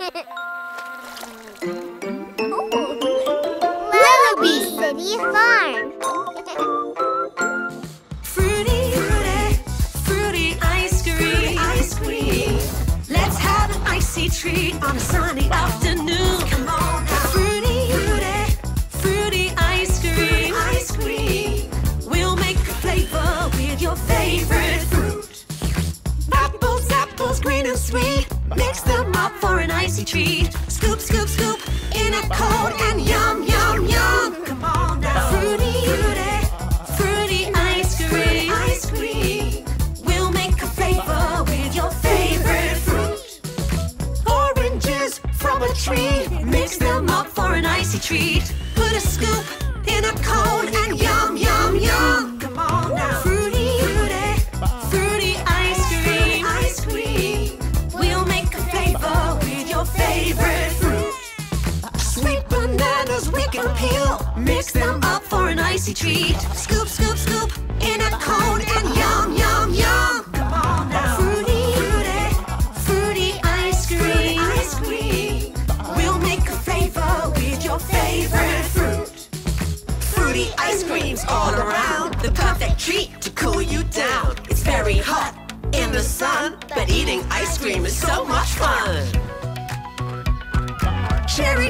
Lellobee City Farm. Fruity ice cream. Fruity ice cream. Let's have an icy treat on a sunny afternoon. Come on now. Fruity ice cream. Fruity ice cream. We'll make a flavor with your favorite fruit. Apples, green and sweet. Mix them up for an icy treat. Scoop, scoop, scoop. In a cold and yum, yum, yum. Come on now. Fruity ice cream. Fruity ice cream. We'll make a flavor with your favorite fruit. Oranges from a tree. Mix them up for an icy treat. Put a scoop in a cold and yum, yum, yum. Come on now. Fruity ice cream. Ice cream. We'll make a flavor with your favorite fruit. Bananas we can peel. Mix them up for an icy treat. Scoop, scoop, scoop. In a cone and yum, yum, yum. Come on now. Fruity ice cream. Fruity ice cream. We'll make a flavor with your favorite fruit. Fruity ice creams all around. The perfect treat to cool you down. It's very hot in the sun, but eating ice cream is so much fun.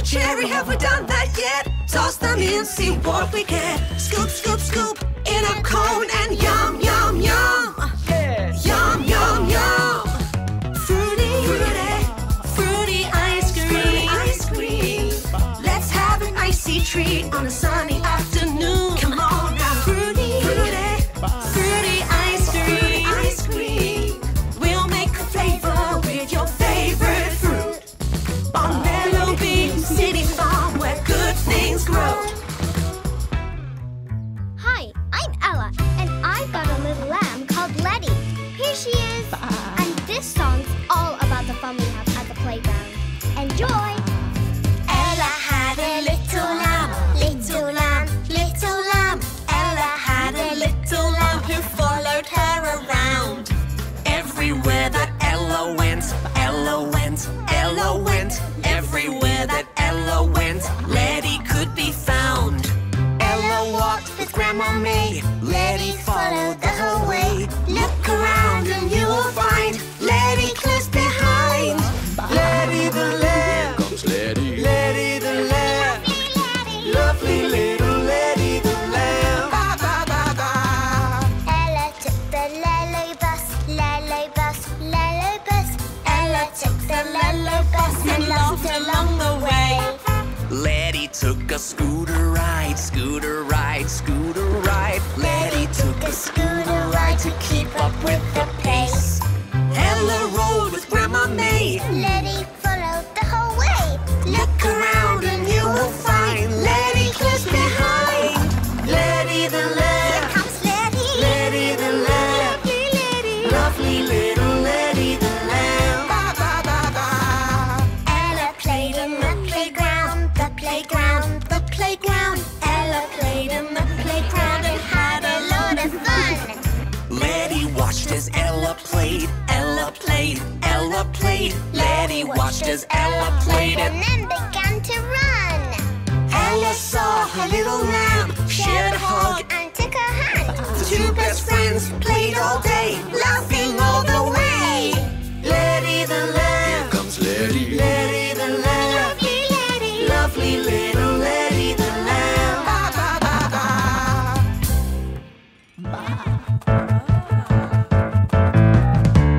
Cherry, have we done that yet? Toss them in, see what we get. Scoop, scoop, scoop, in a cone and yum, yum, yum. Yeah. Yum, yum, yum. Fruity ice cream. Fruity ice cream. Let's have an icy treat on a sunny afternoon. Come on now. Fruity ice cream. Fruity ice cream. We'll make a flavor with your favorite fruit. On City Farm, where good things grow. Hi, I'm Ella, and I've got a little lamb called Letty. Here she is. Bye. And this song's all about the fun we have at the playground. Enjoy! Ella had a little lamb, little lamb, little lamb. Ella had a little lamb who followed her around. Everywhere that Ella went, Ella went, Ella went. Everywhere that Ella went, Letty could be found. Ella walked with Grandma May. Letty followed the whole way. Look around and you will find Letty close behind. Letty the lamb. Here comes Letty. Letty the lamb. Lovely Letty. Lovely little Letty the lamb. Ba ba ba ba. Ella took the Lellobee bus. Lellobee bus. Lellobee bus. Ella took the Lellobee bus and laughed along the way. Letty took a scooter ride, scooter ride, scooter ride. Letty took a scooter ride to keep up with the pace. Ella rolled with Grandma May. Letty followed the whole way. Look around and you will find Letty close behind. Letty the lamb. Here comes Letty. Letty the lamb. Lovely Letty. Lovely little Letty the lamb. Ba ba ba ba. Ella played in the playground, the playground, the playground. Ella played in the playground and had a lot of fun. Letty watched as Ella played. Ella played. Ella played. Letty watched as Ella played and then began to run. Ella saw her little lamb, shared a hug and took her hand. The two best friends played all day, laughing all the way. Letty the lamb. Here comes Letty. Letty the lamb. Lovely Letty. Lovely little Letty the lamb. Ba ba ba ba.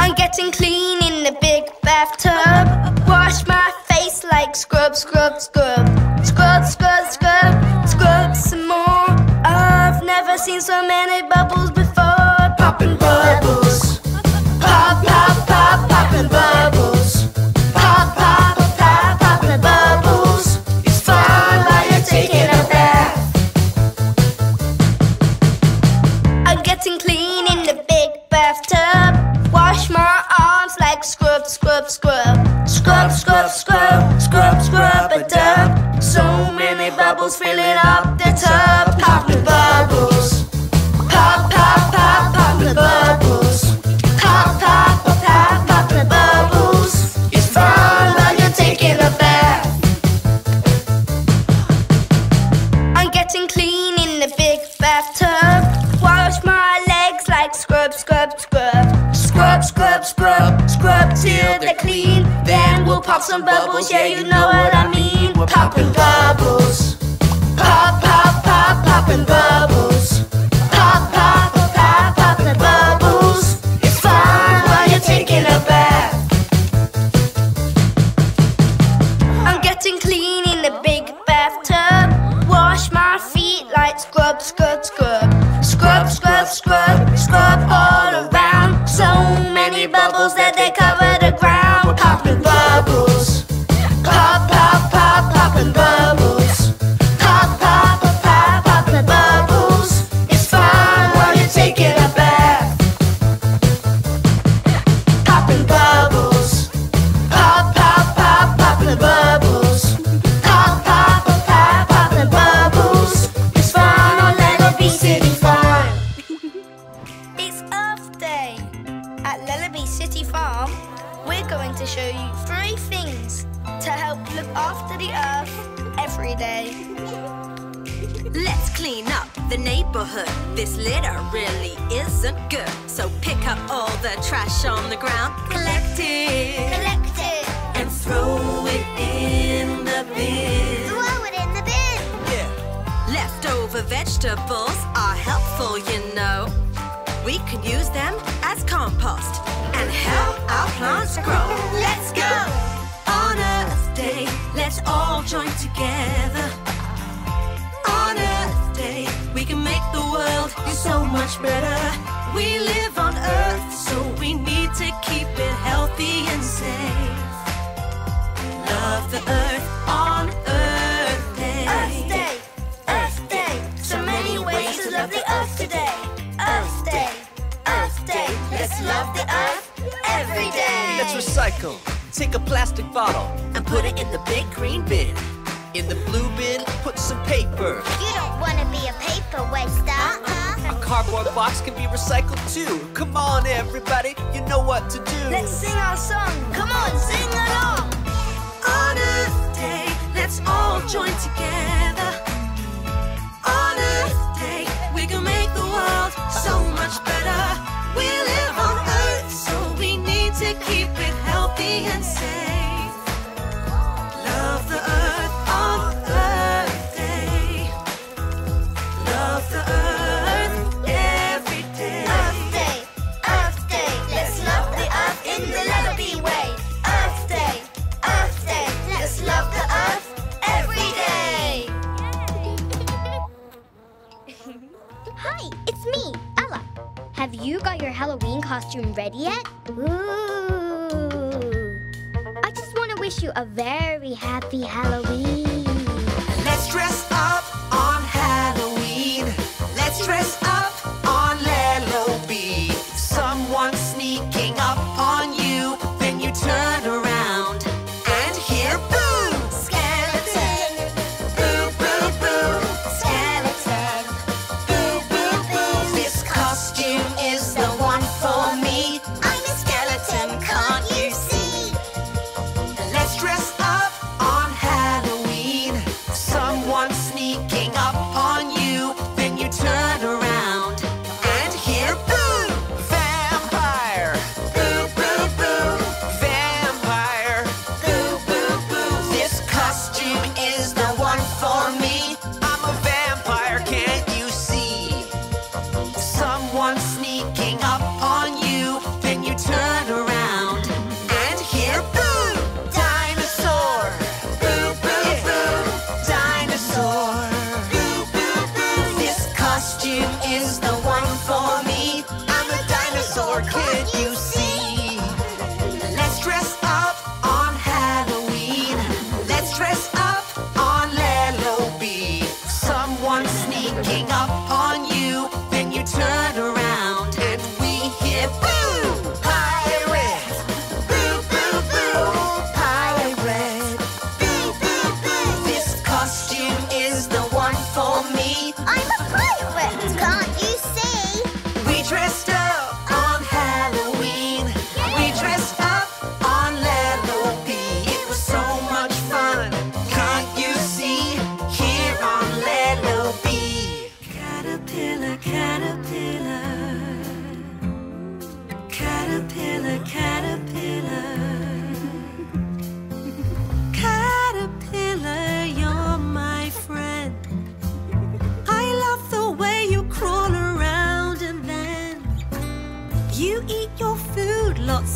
I'm getting clean in the big bathtub. Wash my face like scrub, scrub, scrub. Scrub, scrub, scrub, scrub some more. I've never seen so many bubbles before. Popping bubbles. Pop, pop, pop, popping bubbles. Pop, pop, pop, popping bubbles. It's fun while you're taking a bath. I'm getting clean in the big bathtub. Wash my arms like scrub, scrub, scrub. Scrub, scrub, scrub, scrub, scrub a dub. So many bubbles filling up the tub. Poppin' bubbles. Pop, pop, pop, poppin' bubbles. Pop, pop, pop, poppin' bubbles. It's fun while you're taking pop some bubbles, yeah, you know what I mean. We're popping bubbles. Pop, pop, pop, popping bubbles. Pop, pop, pop, popping bubbles. It's fun while you're taking a bath. I'm getting clean in the big bathtub. Wash my feet like scrub, scrub, scrub. Scrub, scrub, scrub, scrub all around. So many bubbles that they cover the ground. We're popping bubbles. Pop, pop, pop, popping bubbles. Pop, pop, pop, popping bubbles. It's fun while you're taking a bath. Popping bubbles. Pop, pop, pop, popping bubbles. Pop, pop, pop, popping bubbles. It's fun on Lellobee City Farm. It's Earth Day. At Lellobee City Farm, we're going to show you 3 things to help look after the Earth every day. Let's clean up the neighborhood. This litter really isn't good. So pick up all the trash on the ground. Collect it. Collect it. And throw it in the bin. Throw it in the bin. Yeah. Leftover vegetables are helpful, you know. We can use them as compost and help our plants grow. Let's go! On Earth Day, let's all join together. On Earth Day, we can make the world so much better. We live on Earth, so we need to keep it healthy and safe. Love the Earth on Earth Day. Earth Day, Earth Day. So many ways to love the Earth today. Earth Day, Earth Day. Let's love the Earth every day. Let's recycle. Take a plastic bottle and put it in the big green bin. In the blue bin, put some paper. You don't want to be a paper waster. A cardboard box can be recycled too. Come on, everybody, you know what to do. Let's sing our song. Come on, sing along. On Earth Day, let's all join together. On Earth Day, we can make the world so much better. We live on Earth, so we need to keep it healthy and safe. Love the Earth on Earth Day. Love the Earth every day. Earth Day, Earth Day. Let's love the Earth in the Lellobee way. Earth Day, Earth Day. Let's love the Earth every day. Hi, it's me, Ella. Have you got your Halloween costume ready yet? Ooh! I just want to wish you a very happy Halloween. Let's dress up on Halloween. Let's dress up on Lellobee. Someone sneaking up on you, then you turn around and hear boom! Skeleton! Boo, boo, boo! Skeleton! Boo, boo, boo! This costume is the one for me. I'm a skeleton, can't you see? Let's dress up on Halloween. Someone sneaking up on you, then you turn around.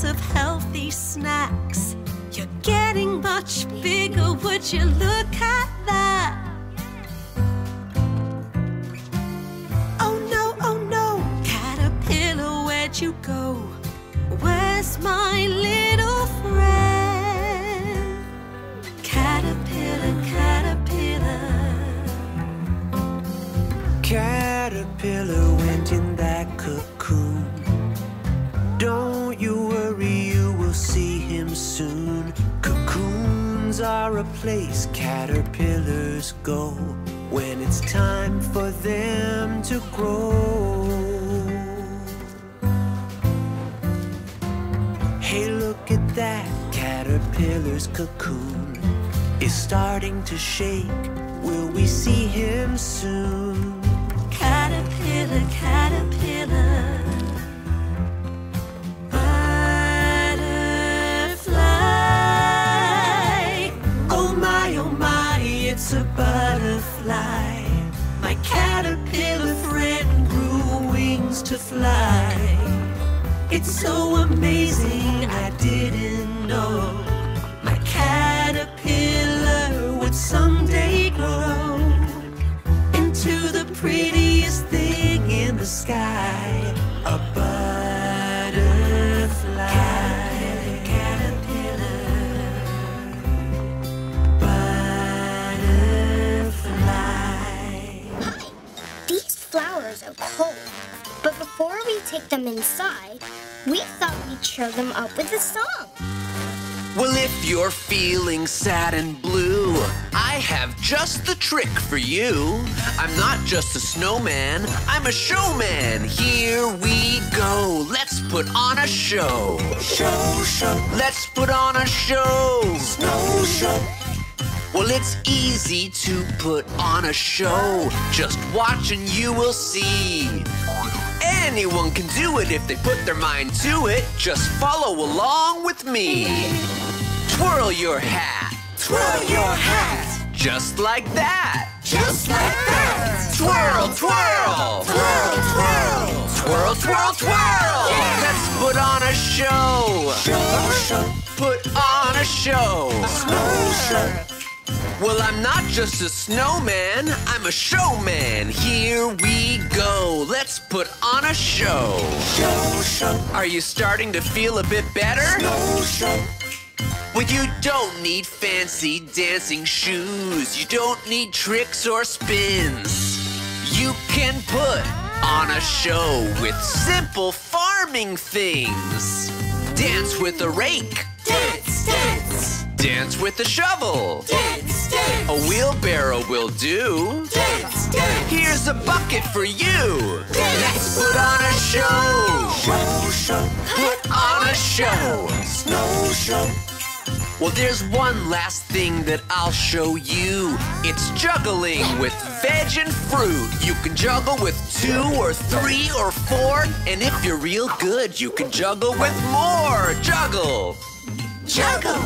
lots of healthy snacks. You're getting much bigger, would you look at that? Oh no, caterpillar, where'd you go? Where's my little friend? Caterpillar, caterpillar. Caterpillar went in that cocoon. Don't you worry, you will see him soon. Cocoons are a place caterpillars go when it's time for them to grow. Hey, look at that, caterpillar's cocoon is starting to shake. Will we see him soon? Caterpillar, caterpillar. It's a butterfly. My caterpillar friend grew wings to fly. It's so amazing, I didn't know my caterpillar would someday grow into the prettiest thing in the sky, a butterfly. Flowers are cold, but before we take them inside, we thought we'd cheer them up with a song. Well, if you're feeling sad and blue, I have just the trick for you. I'm not just a snowman, I'm a showman. Here we go, let's put on a show. Show, show. Let's put on a show. Snow show. Well, it's easy to put on a show. Just watch and you will see. Anyone can do it if they put their mind to it. Just follow along with me. Twirl your hat. Twirl your hat. Just like that. Just like that. Twirl, twirl. Twirl, twirl. Twirl, twirl, twirl. Let's put on a show. Show, show. Put on a show. Snow show. Well, I'm not just a snowman, I'm a showman. Here we go, let's put on a show. Show, show. Are you starting to feel a bit better? Snow show. Well, you don't need fancy dancing shoes. You don't need tricks or spins. You can put on a show with simple farming things. Dance with a rake. Dance, dance. Dance with a shovel. Dance, dance. A wheelbarrow will do. Dance, dance. Here's a bucket for you. Dance. Let's put on a show. Show, show. Put on a show. Snow show. Well, there's one last thing that I'll show you. It's juggling with veg and fruit. You can juggle with 2 or 3 or 4. And if you're real good, you can juggle with more. Juggle. Juggle.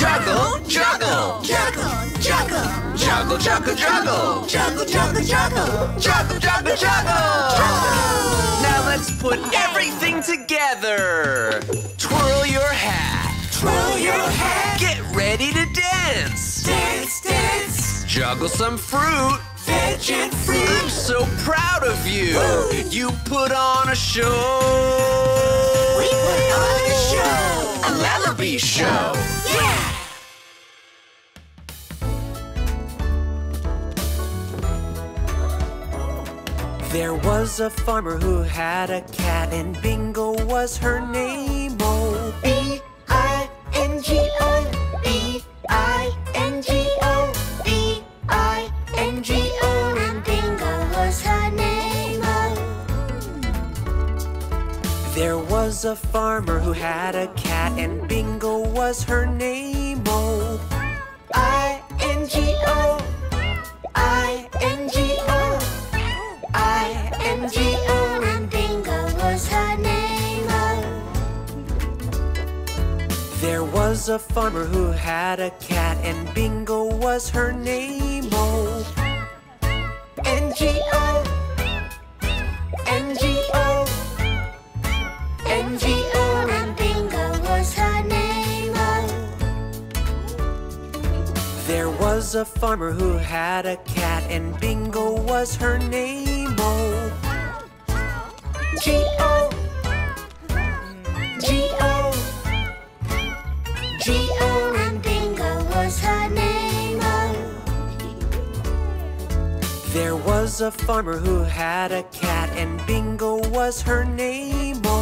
Juggle, juggle, juggle, juggle, juggle, juggle, juggle, juggle, juggle, juggle, juggle, juggle, juggle. Now let's put everything together. Twirl your hat. Twirl your hat. Get ready to dance. Dance, dance. Juggle some fruit. Veg and fruit. I'm so proud of you. You put on a show. We put on a show. A Lellobee show! Yeah! There was a farmer who had a cat, and Bingo was her name. Oh, B-I-N-G-O, B-I-N-G-O, B-I-N-G-O, and Bingo was her name. Oh, there was a farmer who had a cat, and Bingo was her name. Oh, I-N-G-O, I-N-G-O, I-N-G-O, and Bingo was her name. Oh, there was a farmer who had a cat, and Bingo was her name. Oh, N-G-O, N-G-O, N-G-O, and Bingo. There was a farmer who had a cat, and Bingo was her name-o. G-O, G-O, G-O, and Bingo was her name-o. There was a farmer who had a cat, and Bingo was her name-o.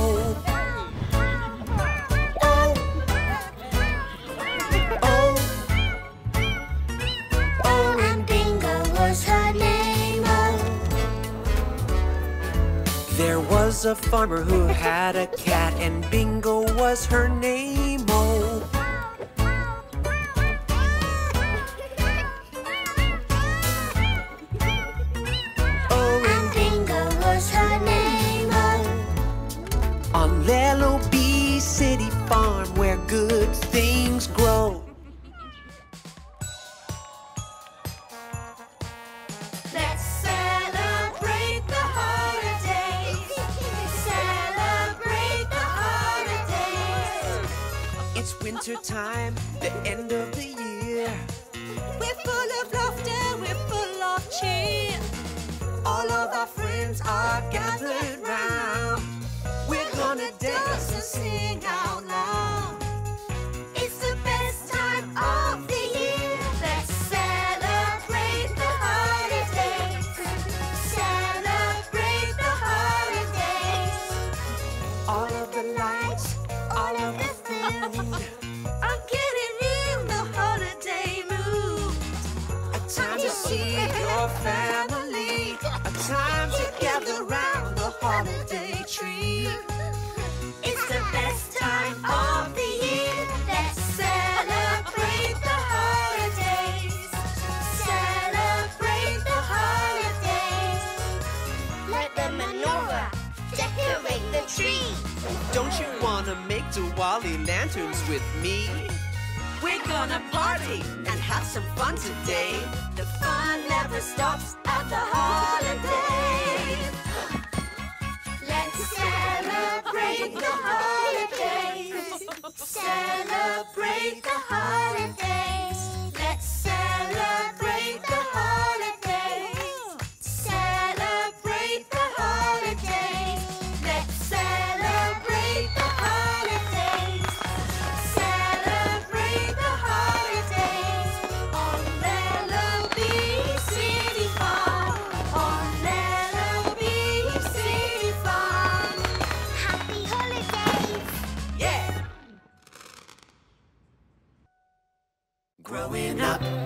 There was a farmer who had a cat, and Bingo was her name-o. Oh, and Bingo was her name-o. On Lellobee City Farm, where good things grow. It's winter time, the end of the year. We're full of laughter, we're full of cheer. All of our friends are gathered round. We're gonna dance and sing out loud. It's the best time of the year. Let's celebrate the holidays. Celebrate the holidays. All of the lights, all of the I'm getting in the holiday mood. A time to see your family. A time to gather round the holiday tree. It's the best time of the year. Let's celebrate the holidays. Celebrate the holidays. Light the menorah, decorate the tree. Don't you wanna make Diwali lanterns with me? We're gonna party and have some fun today. The fun never stops at the holidays. Let's celebrate the holidays. Celebrate the holidays. Let's celebrate the holidays. Celebrate the holidays. Let's celebrate the holidays.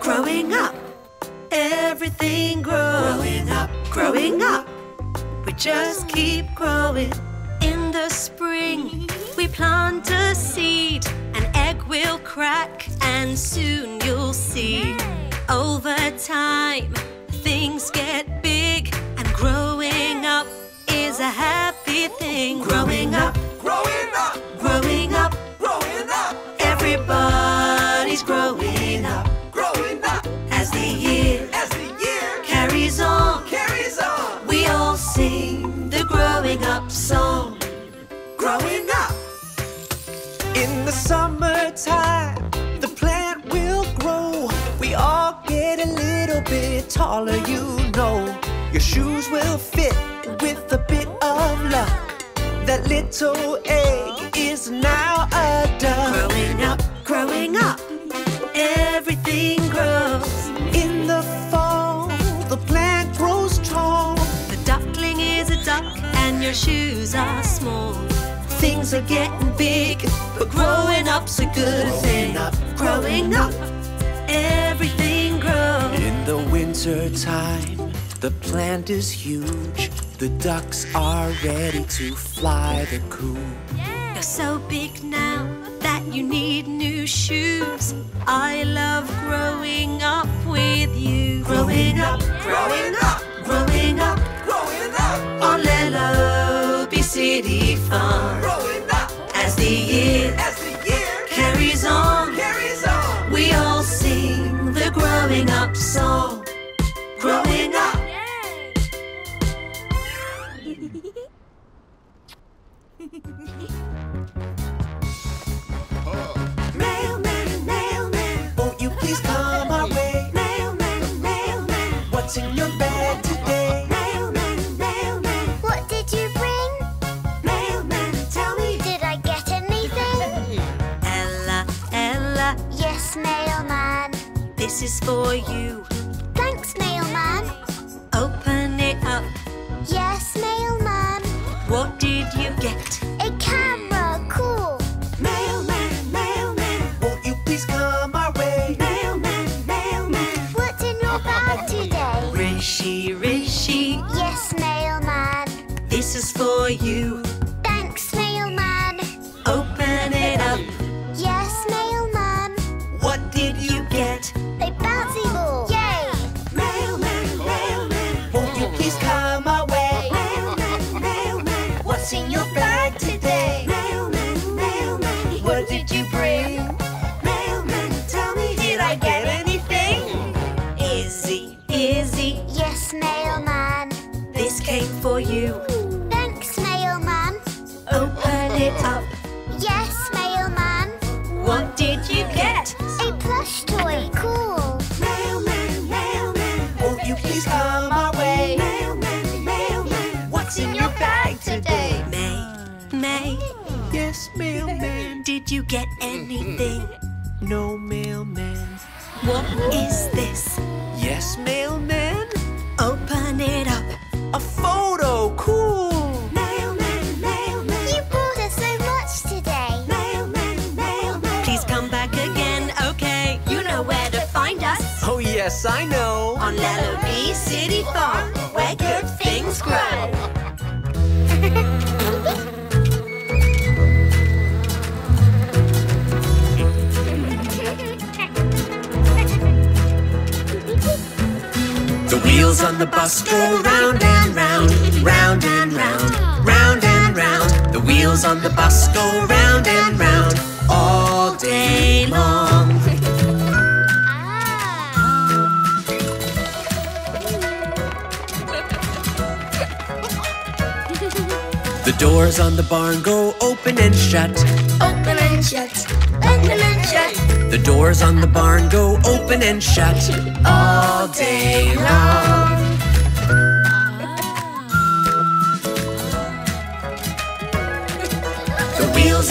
Growing up, everything grows. Growing up, we just keep growing. In the spring, we plant a seed. An egg will crack, and soon you'll see. Over time, things get big, and growing up is a happy thing. Growing up, growing up, growing up, growing up. Everybody's growing up. As the year carries on, we all sing the growing up song. Growing up. In the summertime, the plant will grow. We all get a little bit taller, you know. Your shoes will fit with a bit of luck. That little egg is now a duck. Growing up, growing up. Everything grows. In the fall, the plant grows tall. The duckling is a duck and your shoes are small. Things are getting big, but growing up's a good thing. Growing up, everything grows. In the winter time, the plant is huge. The ducks are ready to fly the coop. You're so big now that you need new shoes. I love growing up with you. Growing up, growing up, growing up, growing up. On Lellobee City Farm. Growing up. As the year carries on, we all sing the growing up song. Growing up. Mailman, won't you please come around? into your bed today. Mailman, mailman, what did you bring? Mailman, tell me, did I get anything? Ella, Ella. Yes, mailman. This is for you. Thanks, mailman. Open it up. Yes, mailman. What did you get? A camera, cool. Mailman, mailman, won't you please come our way? Mailman, mailman, what's in your bag today? Rishi, Rishi. Yes, mailman. This is for you. Thanks, mailman. Open it up. Yes, mailman. What did you get? A bouncy ball. Yay! Mailman, mailman, won't you please come our way? Mailman, mailman, what's in your bag today? Mailman, mailman, what did you bring? Mailman, tell me, did I get anything? Izzy, Izzy. Yes, mailman. This came for you. Thanks, mailman. Open it up. Yes, mailman. What did you get? A plush toy, cool. Mailman, mailman, won't you please come our way? Mailman, mailman, what's in your bag today? May, May. Yes, mailman. Did you get anything? No, mailman. What is this? Yes, mailman. Open it up. A photo, cool. Mailman, mailman, You bought us so much today. Mailman, mailman, please come back again, okay? You know where to find us. Oh yes, I know. On Lellobee City Farm, where good things grow. The wheels on the bus go round and round, round and round, round and round. The wheels on the bus go round and round all day long. The doors on the barn go open and shut, open and shut, open and shut. The doors on the barn go open and shut all day long. The wheels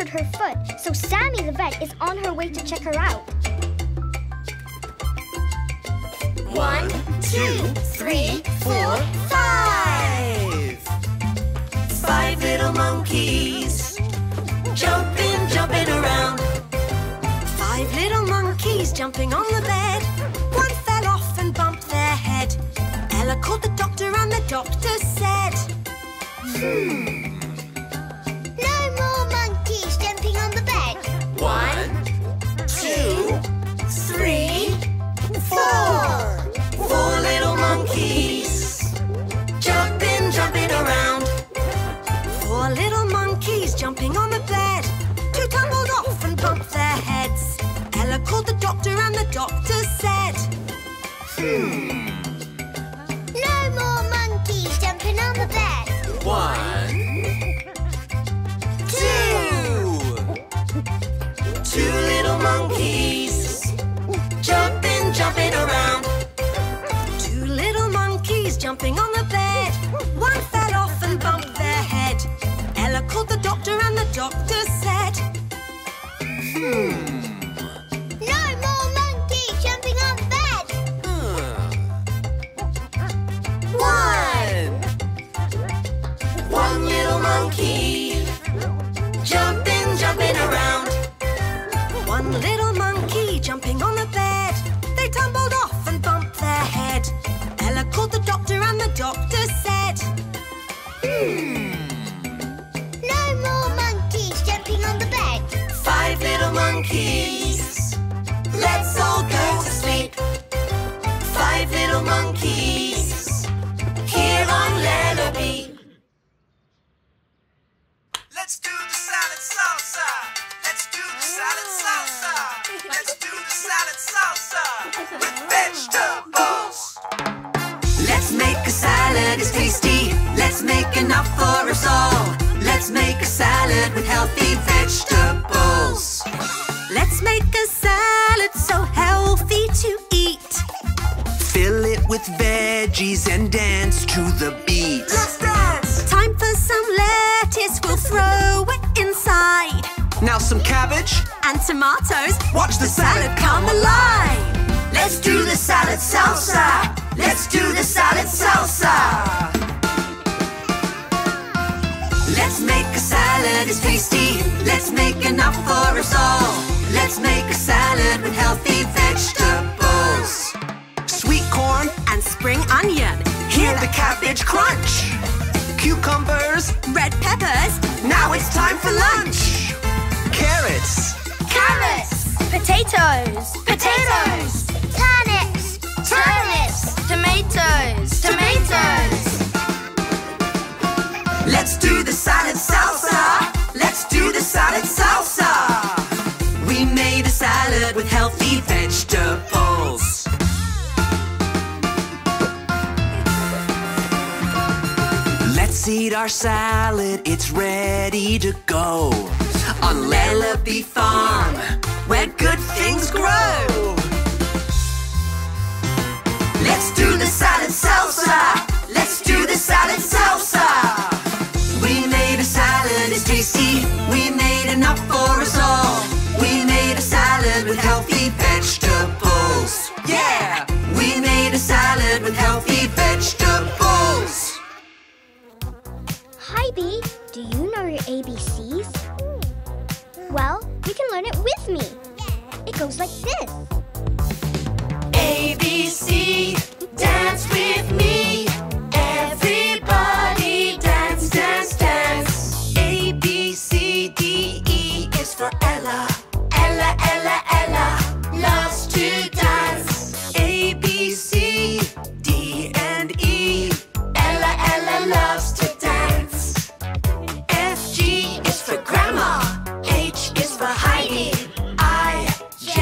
her foot, so Sammy the vet is on her way to check her out. 1, 2, 3, 4, 5. 5 little monkeys jumping, jumping around. 5 little monkeys jumping on the bed. 1 fell off and bumped their head. Ella called the doctor and the doctor said, Four little monkeys jumping, jumping around. 4 little monkeys jumping on the bed. 2 tumbled off and bumped their heads. Ella called the doctor and the doctor said, no more monkeys jumping on the bed. 1, 2. 2 little monkeys jumping, jumping around. monkeys here on Lellobee. Let's do the salad salsa. Let's do the salad salsa. Let's do the salad salsa with vegetables. Let's make a salad, it's tasty. Let's make enough for us all. Let's make a salad with healthy vegetables. Let's make a salad so healthy to eat. Fill it with veggies and dance to the beat. Let's dance! Time for some lettuce, we'll throw it inside. Now some cabbage and tomatoes. Watch the salad come alive. Let's do the salad salsa. Let's do the salad salsa. Let's make a salad, it's tasty. Let's make enough for us all. Let's make a salad with healthy vegetables. Sweet corn and spring onion. Hear the cabbage crunch. Cucumbers, red peppers. Now it's time for lunch. Carrots. Carrots. Potatoes. Potatoes. Turnips. Turnips. Tomatoes. Tomatoes. Let's do the salad salsa. Let's do the salad salsa. We made a salad with healthy vegetables. Let's eat our salad, it's ready to go. On Lellobee Farm, where good things grow. Let's do the salad salsa. Let's do the salad salsa. We made enough for us all. We made a salad with healthy vegetables. Yeah! We made a salad with healthy vegetables. Hi, Bee. Do you know your ABCs? Well, you can learn it with me. It goes like this. ABC, dance with me. Everybody dance, dance, dance. ABCDE is for Ella. Ella, Ella, Ella loves to dance. ABCDE. Ella, Ella loves to dance. FG is for Grandma. H is for Heidi. IJ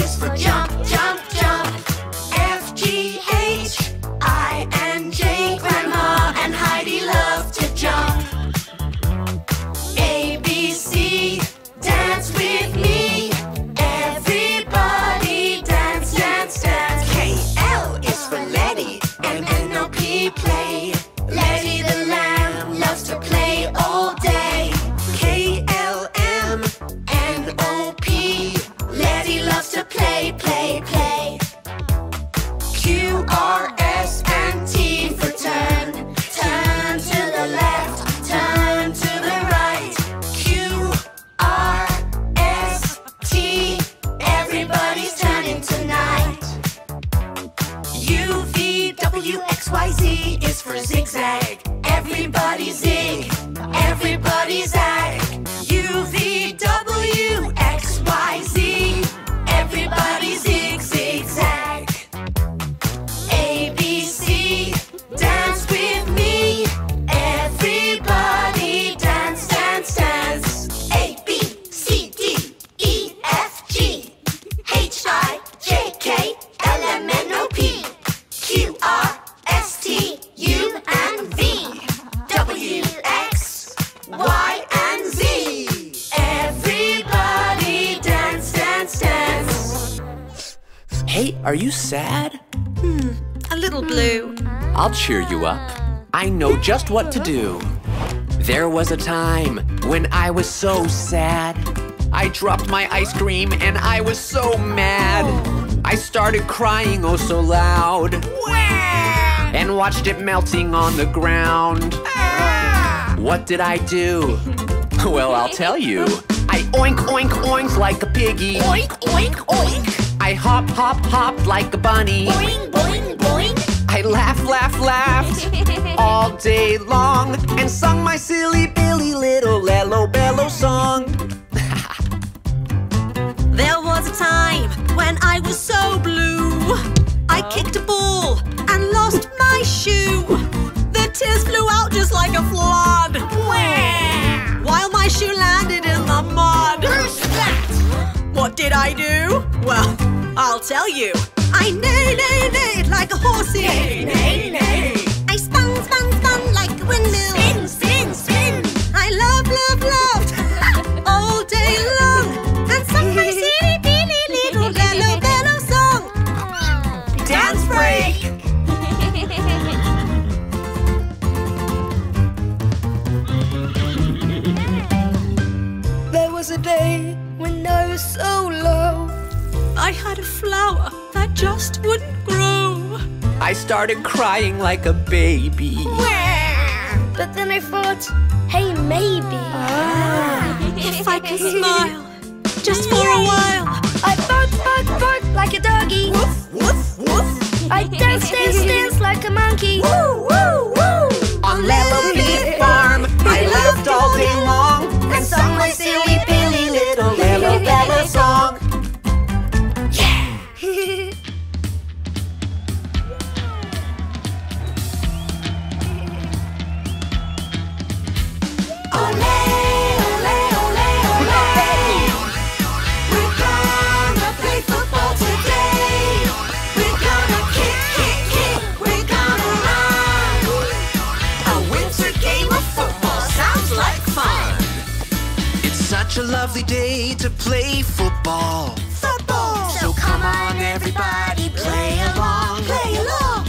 is for jump, jump, jump. FGH, I, and J. Grandma and Heidi love to jump. Dance with me. Everybody dance, dance, dance. KL is for Letty. MNOP, play. Letty the lamb loves to play all day. KLM, NOP. Letty loves to play, play, play. QRS and T for turn. Turn to the left, turn to the right. QRST, everybody's turning tonight. UVWXYZ is for zigzag. Everybody zig, everybody zag. UVWXYZ, everybody zig, zig, zag. ABC, dance with me. Everybody dance, dance, dance. ABCDEFGHIJKLMNOP QRST U and V W X Y and Z. Everybody dance, dance, dance. Hey, are you sad? A little blue. I'll cheer you up. I know just what to do. There was a time when I was so sad. I dropped my ice cream and I was so mad. I started crying oh so loud. Wah! And watched it melting on the ground. Ah! What did I do? Well, I'll tell you. I oink, oink, oinked like a piggy. Oink, oink, oink. I hop, hop, hopped like a bunny. Boing, boing, boing. I laughed, laughed, laughed all day long and sung my silly billy little Lellobello song. There was a time when I was so blue. I kicked a ball and I'll tell you. I neigh, neigh, neighed like a horsey. Neigh, neigh, neigh. I spun, spun, spun like a windmill. Spin, spin, spin. I loved, loved, loved all day long, and sung my silly, dilly, little Lello Bello song. Dance break. There was a day when I was so low. I had a flower that just wouldn't grow. I started crying like a baby. Wah! But then I thought, hey, maybe. Ah. If I could smile, just for a while. I bark, bark, bark like a doggy. Woof, woof, woof. I dance, dance, dance like a monkey. Woo, woo, woo. On Lellobee Farm, I laughed all day long and sung my silly, billy little Lello Bello song. Such a lovely day to play football. Football! So come on everybody, play along. Play along!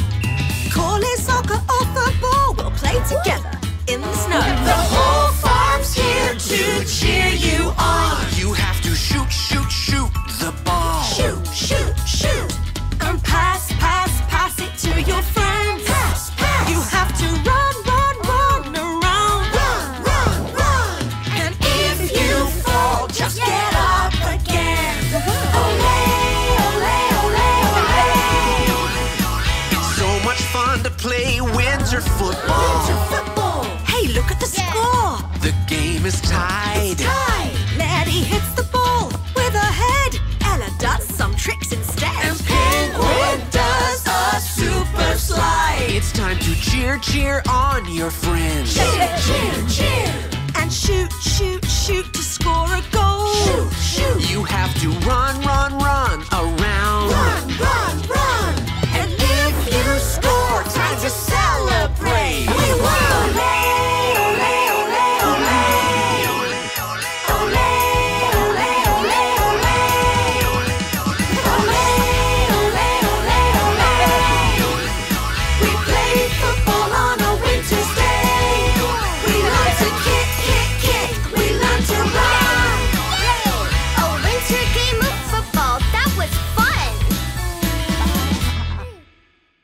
Call it soccer or football, we'll play together in the snow. The whole farm's here to cheer you on. You have to shoot, shoot, shoot the ball. Shoot, shoot, shoot. And pass, pass, pass it to your friends. Pass, pass! You have to run, run, run around. Run, run, run! And if you fall, just get up again. Olay, olay, olay, olay. It's so much fun to play winter football. Winter football. Hey, look at the score. The game is tied. It's tied. Letty hits the ball with her head. Ella does some tricks instead. And Penguin does a super slide. It's time to cheer, cheer on your friends. Cheer, cheer, cheer. And shoot, shoot, shoot to score a goal. Shoot, shoot. You have to run, run, run around. Run, run, run. And if you score, time to celebrate. We won. Olay, olay, olay, olay. Olay, olay, olay, olay. Olay, olay, olay, olay. We played football on a winter's day. We learned to kick, kick, kick. We learned to run. A winter game of football, that was fun.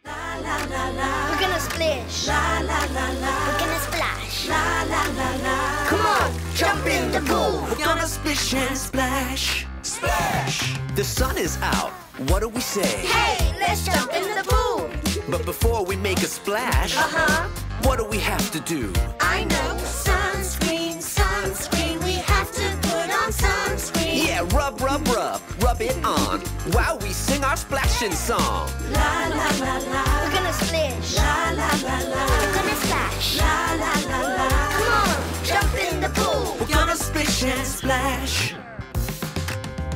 La la la la. We're gonna splish. La la la la. We're gonna splash. La la la la. Come on, jump in the pool. We're gonna splish and splash. Splash! The sun is out. What do we say? Hey, let's jump in the pool. But before we make a splash, Uh-huh. what do we have to do? I know. Sunscreen, sunscreen. We have to put on sunscreen. Yeah, rub, rub, rub. Rub it on while we sing our splashing song. La la la la. We're gonna splish. La la la la. We're gonna splash. La la la la. Come on, jump in the pool. We're gonna splish and splash.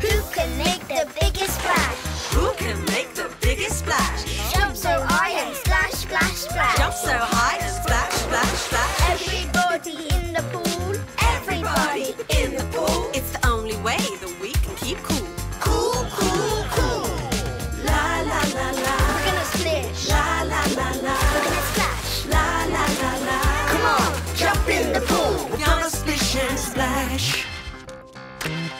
Who can make the biggest splash? Who can make the biggest splash? Jump so high and splash, splash, splash. Jump so high and splash, splash, splash. Everybody in the pool. Everybody in the pool. It's the only way that we can keep cool. Cool, cool, cool. La la la la. We're gonna splish. La la la la. We're gonna splash. La la la la. Come on, jump in the pool. We're gonna splish and splash.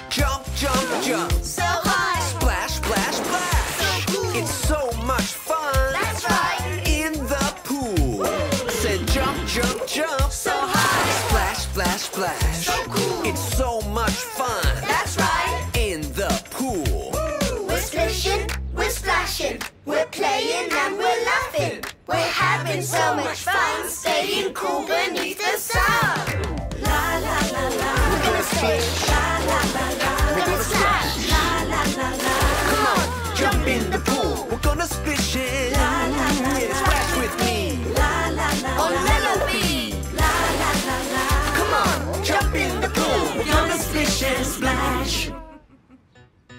Jump, jump, jump. So high. Splash, splash, splash. So cool. It's so much fun. That's right. In the pool. Woo. Said jump, jump, jump. So high. Splash, splash, splash. So cool. It's so much fun. That's right. In the pool. Woo. We're splishing, we're splashing. We're playing and we're laughing. We're having so much fun. Staying cool beneath the sun. La la la la. We're gonna splash. La la la la. We're gonna splash. La la la la. Come on, jump in the pool. We're gonna splish it. La la la la. Splash with me. La la la la. On Lellobee. La la la la. Come on, jump in the pool. We're gonna splish and splash.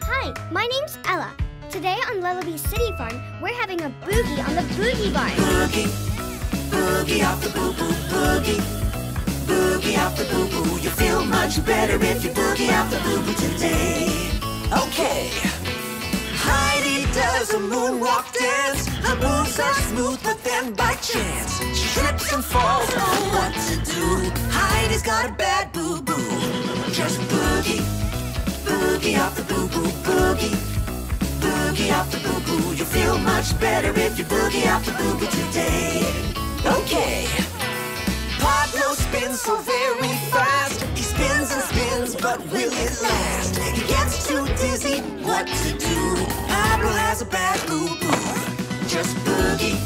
Hi, my name's Ella. Today on Lellobee City Farm, we're having a boogie on the boogie barn. Boogie, boogie off the boo-boo, boogie, boogie off the boo-boo. You feel much better if you boogie off the boo-boo today. Okay. Heidi does a moonwalk dance. Her moves are smooth, but then by chance she trips and falls. Oh, what to do? Heidi's got a bad boo-boo. Just boogie, boogie off the boo-boo, boogie, boogie off the boo-boo. You feel much better if you boogie off the boo-boo today. Okay. Podno spins so very fast. He spins and spins, but will it last? He gets too dizzy. What to do? Pablo has a bad boo-boo. Just boogie,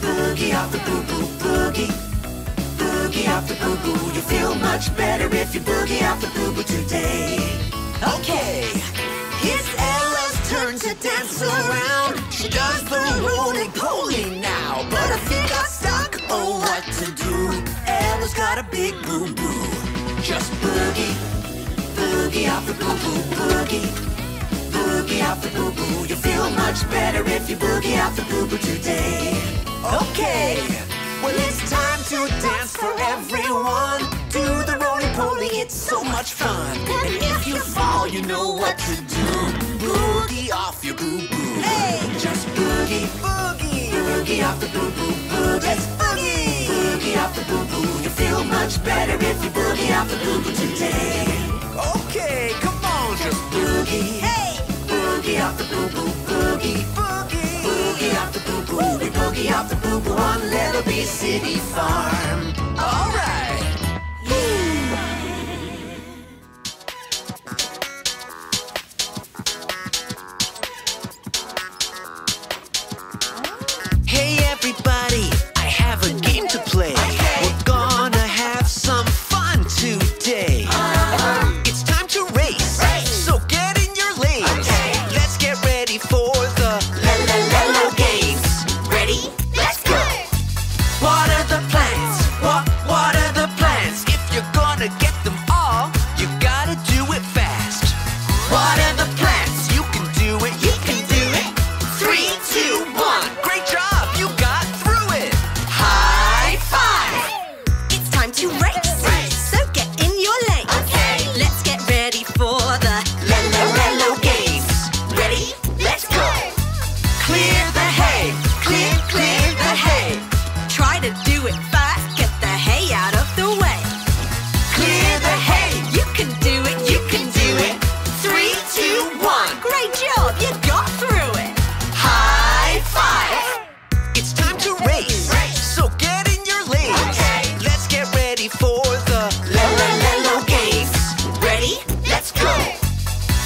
boogie off the boo-boo, boogie, boogie off the boo-boo. You feel much better if you boogie off the boo-boo today. Okay, it's Ella's turn to dance around. She does the roly-poly now, but her feet got stuck. Oh, what to do? Ella's got a big boo-boo. Just boogie, boogie off the boo-boo, boogie, boogie off the boo-boo. You feel much better if you boogie off the boo-boo today. Okay, well it's time to dance for everyone. Do the roly-poly, it's so much fun. And if you fall, you know what to do. Boogie off your boo-boo. Hey, just boogie, boogie, boogie off the boo-boo, boogie. Just boogie, boogie off the boo-boo. You feel much better if you boogie off the boo-boo today. Okay, come on, just boogie. Hey. Boogie off the boo-boo, boogie, boogie, boogie off the boo-boo. We boogie off the boo-boo on Lellobee City Farm. All right. Ooh. Hey everybody, I have a game to play. Okay. We're gonna have some fun today. It's time to race. So get in your lane. For the Lellobee games. Ready? Let's go! Water the plants, water the plants. If you're gonna get them all, you gotta do it fast. Water the plants, you can do it, you can do it. 3, 2, 1, great job, you got through it. High five! It's time to race, so get in your lane. Okay. Let's get ready for the Lellobee games. Ready? Let's go! Clear the hay! Clear, clear the hay! Try to do it fast, get the hay out of the way. Clear the hay! You can do it, you can do it. 3, 2, 1, great job, you got through it. High five! It's time to race, so get in your lane. Okay. Let's get ready for the Lellobee games. Ready? Let's go!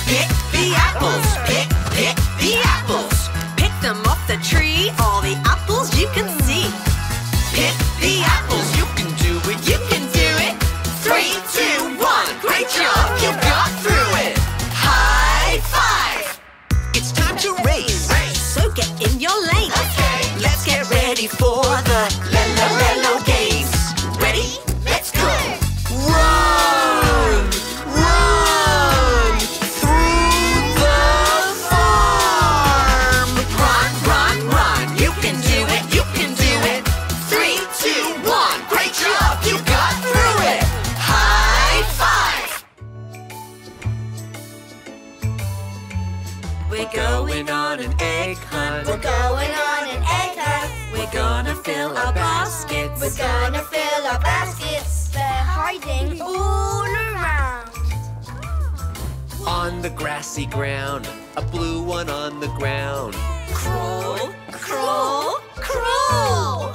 Pick the apples, pick the apples. Pick them off the tree, all the apples you can see. Pick the apples, you can do it, you can do it. 3, 2, 1, great job, you got through it. High five! It's time to race, so get in your lane. Okay. Let's get ready for the Lellobee games. Ready? Let's go! Run through the farm. Run, you can do it, you can do it. 3, 2, 1, great job, you got through it. High five! We're going on an egg hunt. We're going on an egg hunt. We're gonna fill our baskets. We're gonna fill our baskets. They're hiding all around. On the grassy ground, a blue one on the ground. Crawl, crawl, crawl.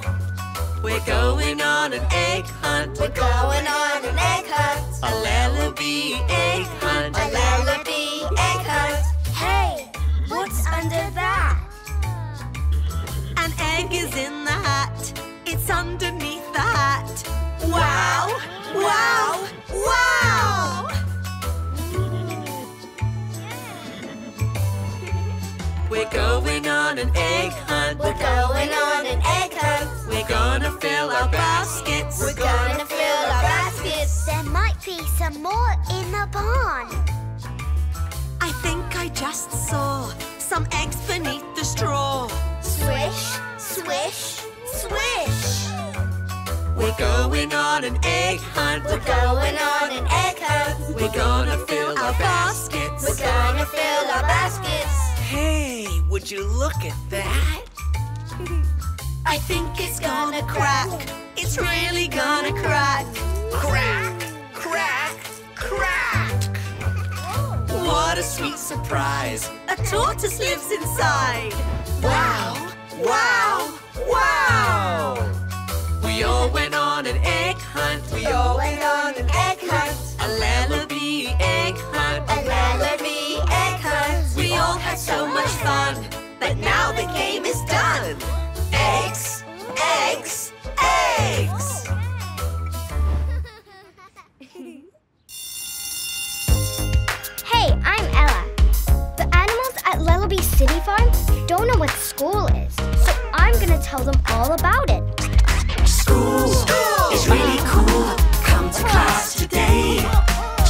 We're going on an egg hunt. We're going on an egg hunt. A Lellobee egg hunt. A Lellobee egg hunt. Hey, what's under that? An egg is in the hat. It's underneath the hat. Wow, wow, wow! We're going on an egg hunt. We're going on an egg hunt. We're gonna fill our baskets. We're gonna fill our baskets. There might be some more in the barn. I think I just saw some eggs beneath the straw. Swish, swish, swish. We're going on an egg hunt. We're going on an egg hunt. We're gonna fill our baskets. We're gonna fill our baskets. Hey, would you look at that? I think it's gonna crack. It's really gonna crack. Crack, crack, crack. What a sweet surprise. A tortoise lives inside. Wow, wow, wow. We all went on an egg hunt. We all went on an egg hunt. A Lellobee egg hunt. A Lellobee egg hunt. We all had so much fun, but now the game is done. Eggs, eggs, eggs! Hey, I'm Ella. The animals at Lellobee City Farm don't know what school is, so I'm going to tell them all about it. School, school is really cool. Come to class today.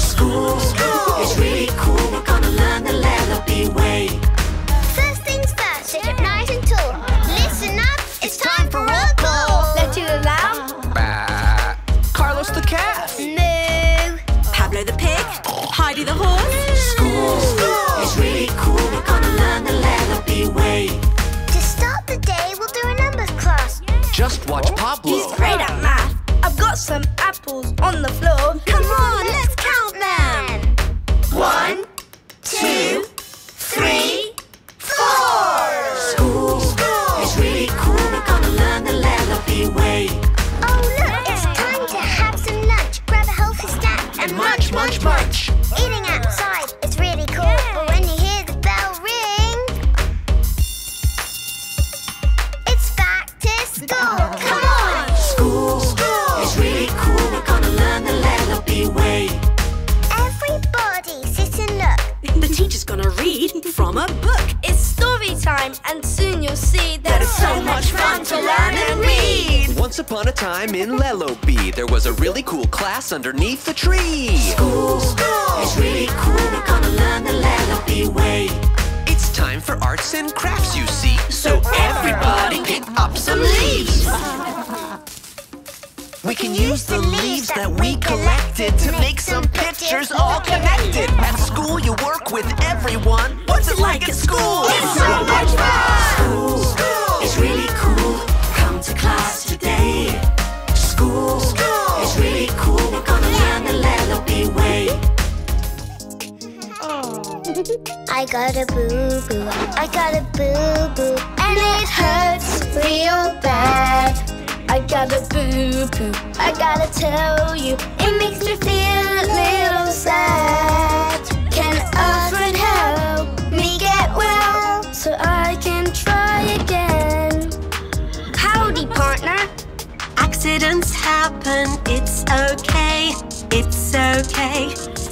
School, school is really cool. We're going to learn the Lellobee way. First things first, sit up nice and tall. Listen up. It's time for roll call. Let's do it loud. Bah. Carlos the cat. Moo. Pablo the pig. Heidi the horse. School, school is really cool. We're gonna learn the Lellobee way. To start the day, we'll do a numbers class. Just watch Pablo. He's great at math. I've got some apples on the floor. Come on, let's count them. 1, 2, 3, 4. School, school is really cool. We're gonna learn the Lellobee way. Oh look, it's time to have some lunch. Grab a healthy snack and munch, munch, munch. Eating outside is really cool, but when you hear the bell ring, it's back to school. Come on! School, school is really cool. We're gonna learn the Lellobee way. Everybody sit and look. The teacher's gonna read from a book. It's story time, and soon you'll see that it's so much fun to learn and read. Once upon a time in Lellobee, there was a really cool class underneath the tree. School, school is really cool. We're gonna learn the Lellobee way. It's time for arts and crafts, you see. So everybody pick up some leaves. We can use the leaves that we collected to make some pictures all connected. At school you work with everyone. What's it like at school? It's so much fun! School, school is really cool. Come to class today. School, school is really cool. We're gonna learn the Lellobee way. I got a boo-boo. I got a boo-boo. And it hurts real bad. I got a boo-boo, I gotta tell you, it makes me feel a little sad. Can Alfred help me get well so I can try again? Howdy, partner. Accidents happen, it's okay, it's okay,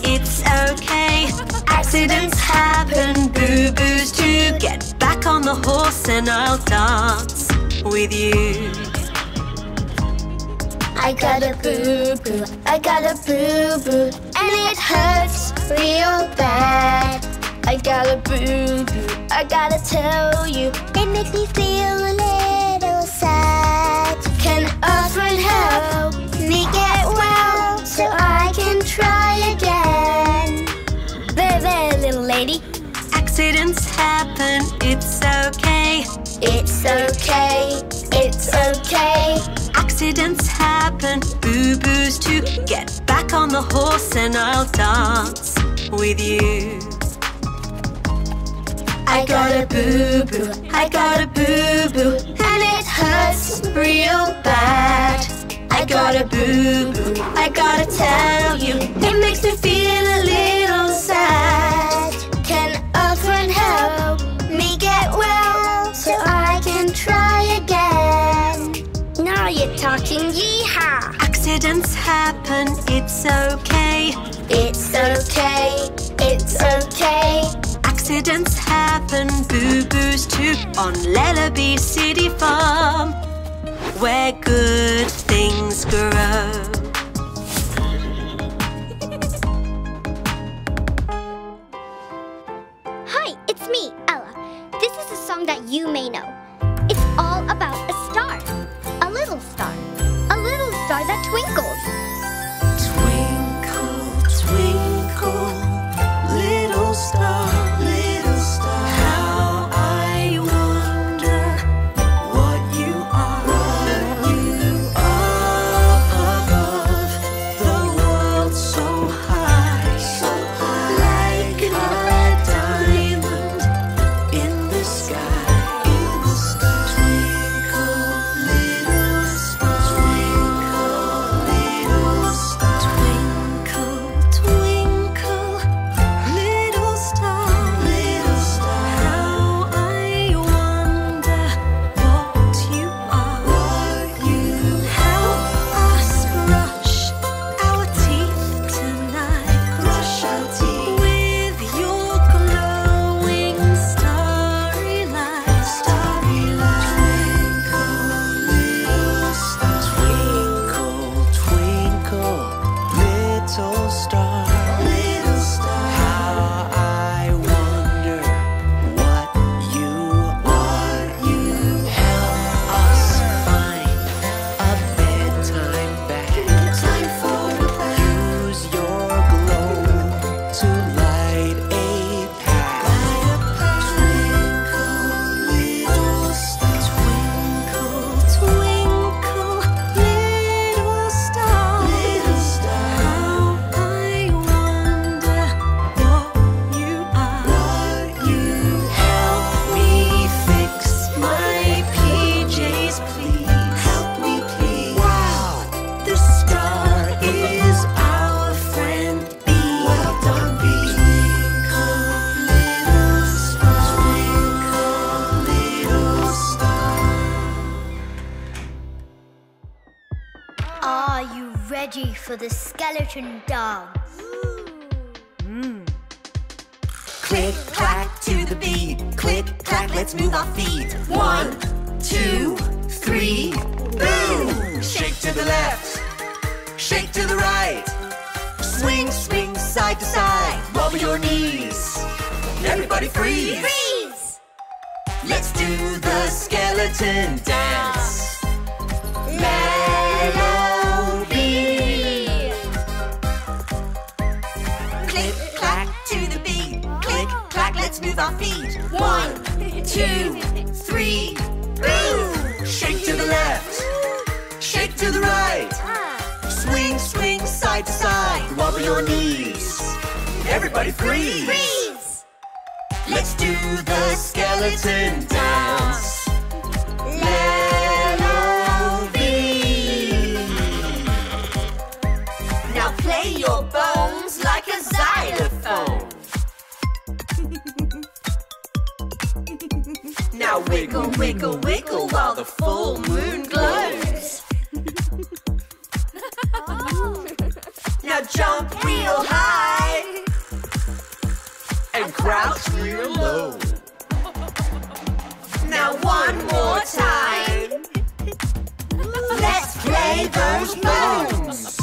it's okay. Accidents happen, boo-boos too. Get back on the horse and I'll dance with you. I got a boo-boo, I got a boo-boo, and it hurts real bad. I got a boo-boo, I gotta tell you, it makes me feel a little sad. Can Alfred help me get well so I can try again? There, there, little lady. Accidents happen, it's okay. It's okay, it's okay. Accidents happen, boo-boos too. Get back on the horse and I'll dance with you. I got a boo-boo, I got a boo-boo, and it hurts real bad. I got a boo-boo, I gotta tell you, it makes me feel a little sad. Can Alfred help me get well so I can try again? Now you're talking, yee-haw! Accidents happen, it's okay. It's okay, it's okay. Accidents happen, boo-boos too. On Lellobee City Farm, where good things grow. Hi, it's me, Ella. song that you may know. It's all about a little star, that twinkles. Twinkle, twinkle, little star, how I wonder what you are, above the world so high, like a diamond in the sky. For the skeleton dance. Click clack to the beat, click clack, let's move our feet. 1, 2, 3, boom! Shake to the left, shake to the right, swing, swing, side to side, wobble your knees. Everybody freeze! Freeze! Let's do the skeleton dance. Let's move our feet. 1, 2, 3, boom! Shake to the left, shake to the right, swing, swing, side to side, wobble your knees. Everybody freeze! Freeze! Let's do the skeleton dance. Lellobee. Now play your bones like a xylophone. Now wiggle, wiggle, wiggle while the full moon glows. Now jump real high and crouch real low. Now one more time. Let's play those bones.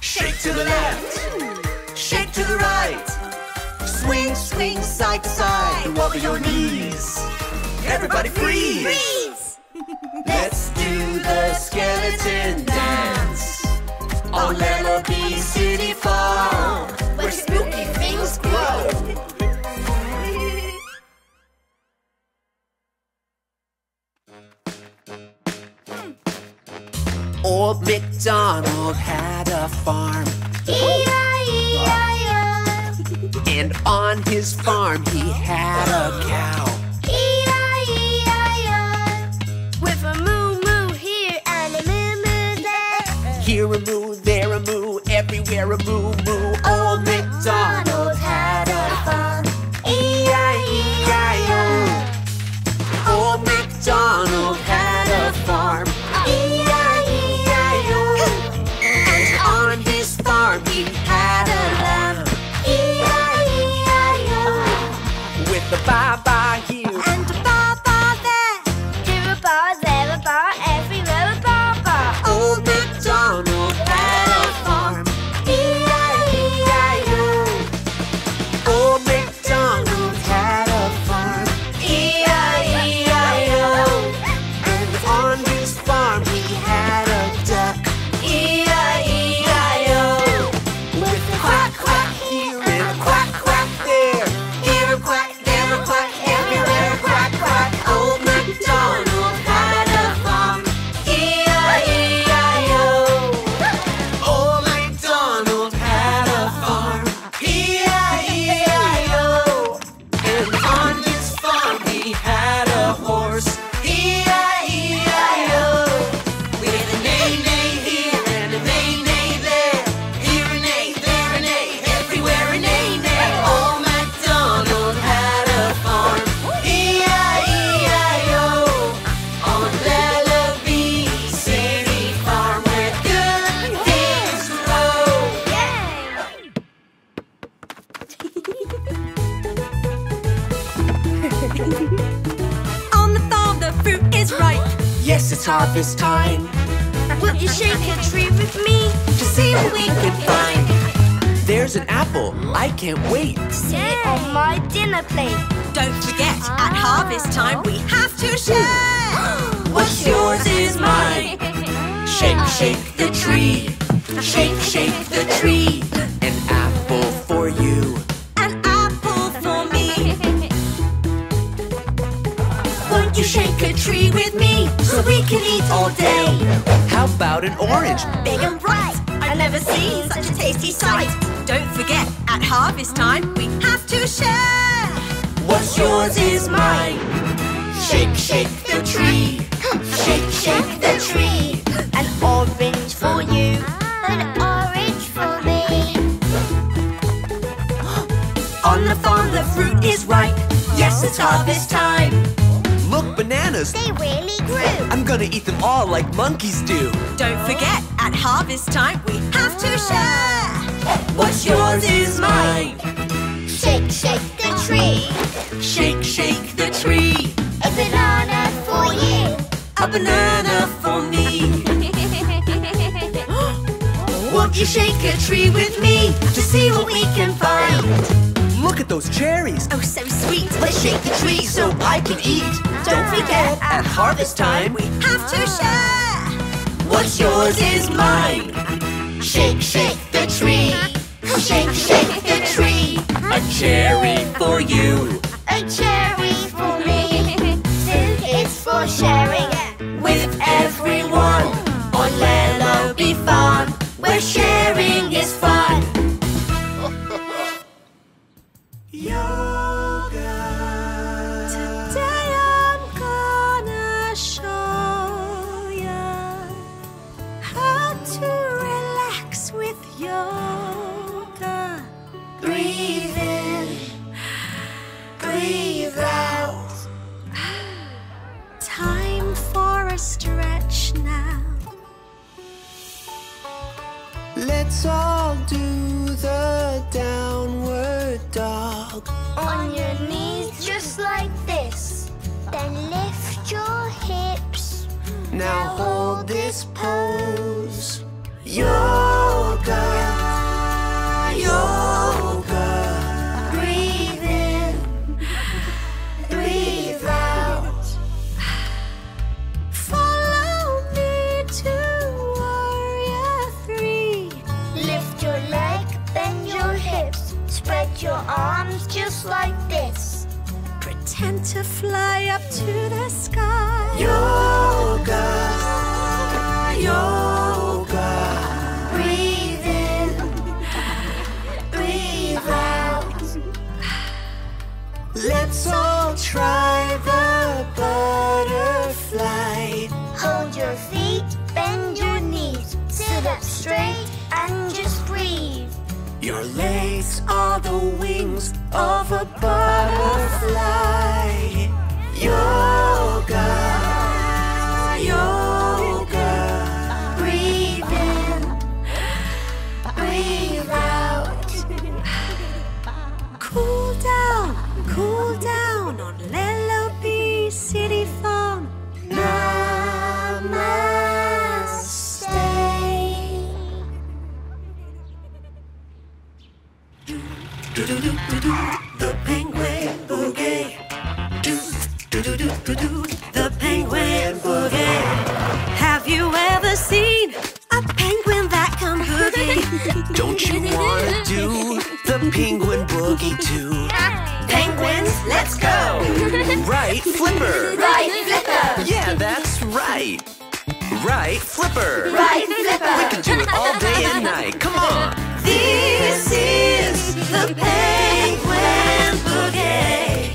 Shake to the left, shake to the right, swing, swing, side to side, wobble your knees. Everybody freeze! Freeze! Let's do the skeleton dance on Lellobee City Farm, where spooky things grow. Old MacDonald had a farm. And on his farm he had a cow. E-I-E-I-O. With a moo-moo here and a moo-moo there. Here a moo, there a moo, everywhere a moo-moo. Old MacDonald had a farm. E-I-E-I-O. Old MacDonald had a farm. E-I-E-I-O. And on his farm he had a lamb. The bye-bye He had a horse, E-I-E-I-O, with an A-nay here and an A-nay there, here an A, there an A, everywhere an A-nay. Old MacDonald had a farm, E-I-E-I-O, on Lellobee City Farm, where good things grow. Yay! Yes, it's harvest time. Won't you shake a tree with me to see what we can find? There's an apple. I can't wait to see it on my dinner plate. Don't forget, at harvest time we have to share. What's yours is mine. Shake, shake the tree. Shake, shake the tree. An apple for you. An apple for me. Won't you shake a tree with me? So we can eat all day. How about an orange? Big and bright. I've never seen such a tasty sight. Don't forget, at harvest time, we have to share. What's yours is mine. Shake, shake the tree. Shake, shake the tree. An orange for you. An orange for me. On the farm, the fruit is ripe. Yes, it's harvest time. Look, bananas! They really grew! I'm gonna eat them all like monkeys do! Don't forget, at harvest time, we have to share! What's yours is mine! Shake, shake the tree! Shake, shake the tree! A banana for you! A banana for me! Won't you shake a tree with me to see what we can find? Look at those cherries! Oh, so sweet! Let's shake the tree so I can eat! Don't forget, at harvest time, we have to share! What's yours is mine! Shake, shake the tree! Shake, shake the tree! A cherry for you! A cherry for me! Soon it's for sharing with everyone on Lellobee Farm, where sharing is fun! Yoga. Today I'm gonna show ya how to relax with yoga. Breathe in, breathe out. Time for a stretch now. Let's all do the downward dog. On your knees just like this. Then lift your hips. Now hold this pose. Yoga, yoga. Breathe in, breathe out. Follow me to Warrior 3. Lift your leg, bend your hips. Spread your arms just like this. Pretend to fly up to the sky. Yoga, yoga. Breathe in, breathe out. Let's all try the butterfly. Hold your feet, bend your knees. Sit up straight and just breathe. Your legs are the wings of a butterfly. Yoga, yoga. Breathe in, breathe out. Cool down on Lellobee City Farm. Namaste. The penguin boogie. The penguin boogie. Have you ever seen a penguin that can boogie? Don't you wanna do the penguin boogie too? Penguins, let's go! Right flipper! Right flipper! Yeah, that's right! Right flipper! Right flipper! We can do it all day and night, come on! This is the penguin boogie.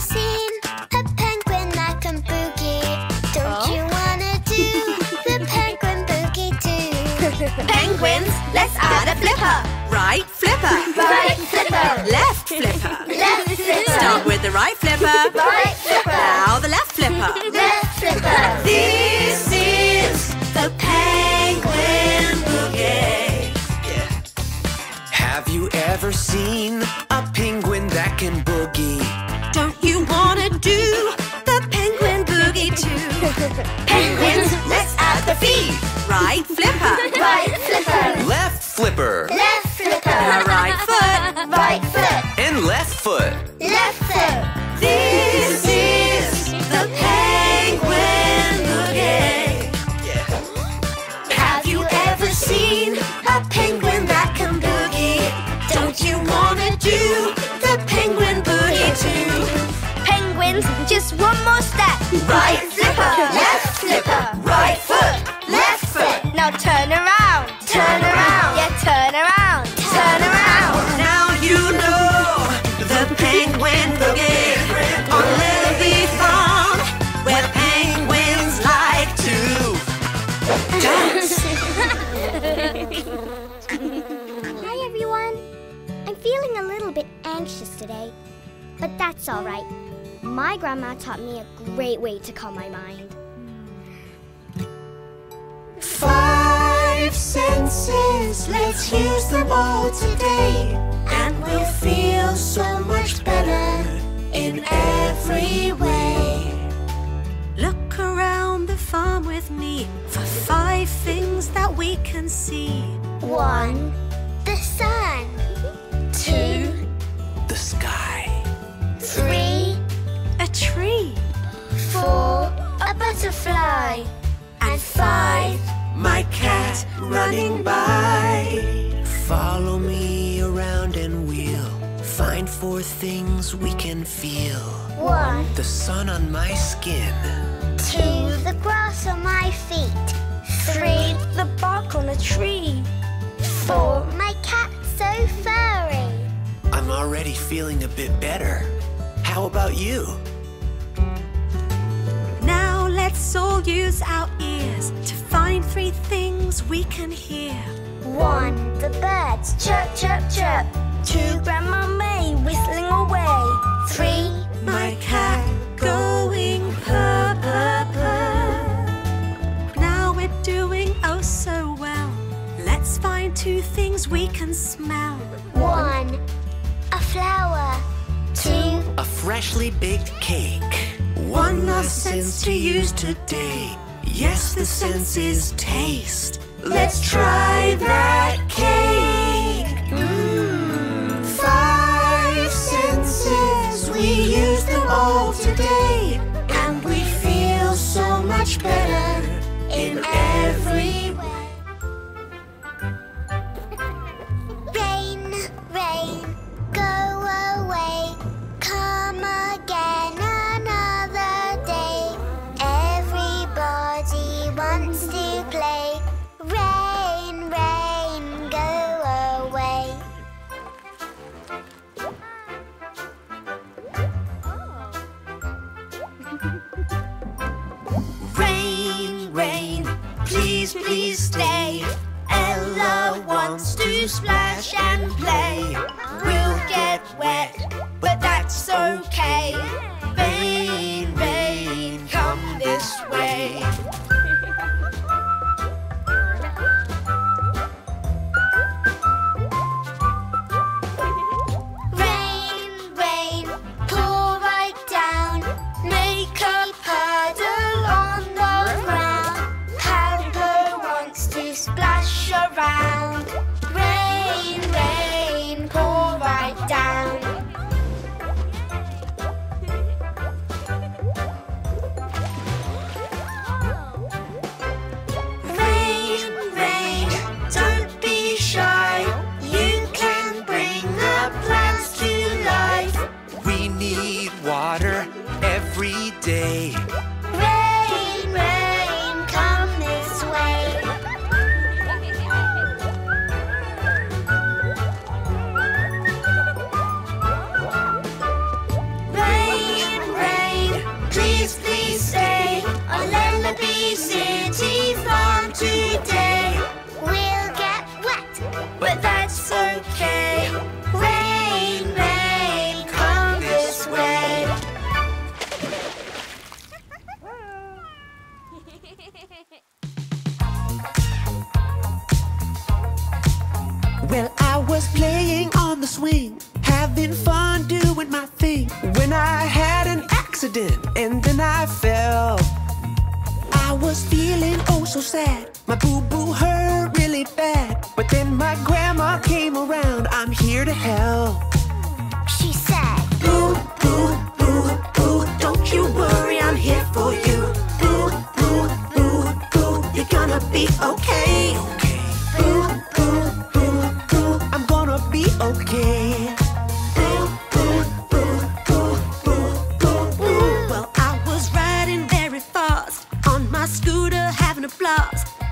seen a penguin that can boogie? Don't you wanna do the penguin boogie too? Penguins, let's add a flipper. Right flipper. Right flipper. Left flipper. Left flipper. Start with the right flipper. Right flipper. Now the left flipper. Left flipper. This is the penguin boogie. Have you ever seen a penguin that can boogie? Don't you wanna do the penguin boogie too? Penguins, let's add the feet. Right flipper. Right flipper. Left flipper. Left flipper. Right foot. Right foot. And left foot. Left foot. This is the penguin boogie. Have you ever seen a penguin that can boogie? Don't you wanna do the penguin boogie too? Penguins, just one more step. Right flipper. Left flipper. Right foot. Left foot. Now turn around. Turn around. Yeah, turn around. Turn around. Now you know the penguin boogie on Lellobee Farm, where penguins like to dance. Hi everyone. I'm feeling a little bit anxious today, but that's all right. My grandma taught me a great way to calm my mind. 5 senses, let's use them all today, and we'll feel so much better in every way. Look around the farm with me for 5 things that we can see. 1, the sun. 2, the sky. 3, a tree. 4, a butterfly. And 5, my cat running by. Follow me around and we'll find 4 things we can feel. 1, the sun on my skin. 2, the grass on my feet. 3, the bark on a tree. 4, my cat's so furry. I'm already feeling a bit better. How about you? Now let's all use our ears to find 3 things we can hear. 1, the birds chirp, chirp, chirp. 2, Grandma May whistling away. 3, my cat going purr, purr, purr. Now we're doing oh so well. Let's find 2 things we can smell. 1, a flower. 2, a freshly baked cake. 1 last sense to use today. Yes, the sense is taste. Let's try that cake. 5 senses, we use them all today, and we feel so much better in every way. Rain, rain, go away, come again another day. Everybody wants to play. Rain, rain, go away. Rain, rain, please, please stay. Ella wants to splash and play. We'll get wet, but that's okay. Rain, rain, come this way. Rain, crazy when I had an accident and then I fell. I was feeling oh so sad, my boo-boo hurt really bad. But then my grandma came around, I'm here to help. She said, boo, boo, boo, boo, don't you worry, I'm here for you. Boo, boo, boo, boo, you're gonna be okay. Boo, boo, boo, boo, I'm gonna be okay.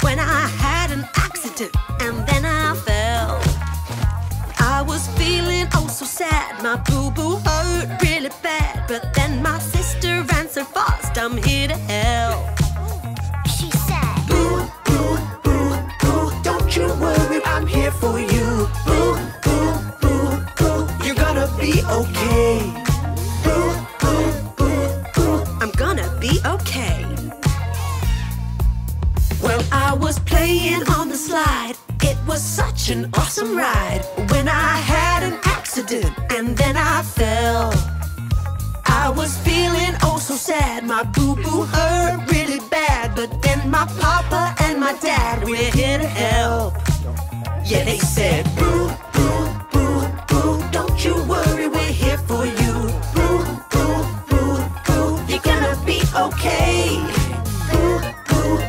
When I had an accident and then I fell. I was feeling oh so sad, my boo-boo hurt really bad. But then my sister ran so fast, I'm here to help. She said, boo, boo, boo, boo, don't you worry, I'm here for you. Boo, boo, boo, boo, you're gonna be okay. Boo, boo, boo, boo, I'm gonna be okay. Well, I was playing on the slide. It was such an awesome ride. When I had an accident and then I fell. I was feeling oh so sad. My boo-boo hurt really bad. But then my papa and my dad, we're here to help. Yeah, they said, boo, boo, boo, boo, don't you worry, we're here for you. Boo, boo, boo, boo, you're gonna be okay. Boo, boo,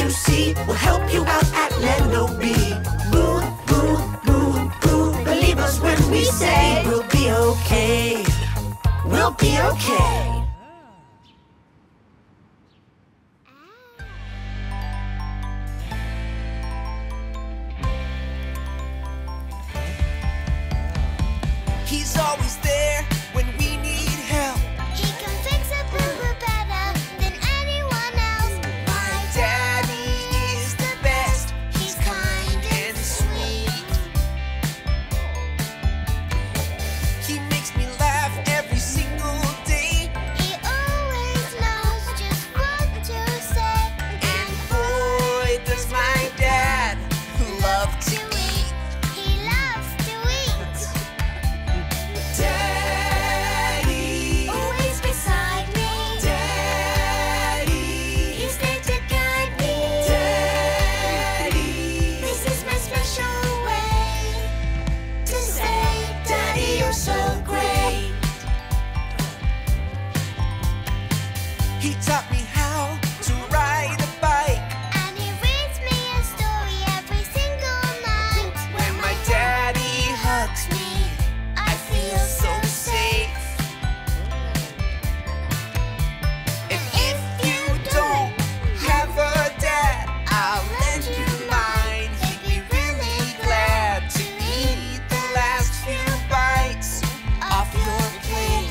you see, we'll help you out at Lellobee. Boo, boo, boo, boo, believe us when we say we'll be okay. We'll be okay. He's always there when we need help. He can fix a boo-boo better than anyone else. He taught me how to ride a bike, and he reads me a story every single night. When my daddy hugs me, I feel so safe. And if you don't have a dad, I'll lend you mine. He'd be really glad to eat the last few bites off your plate.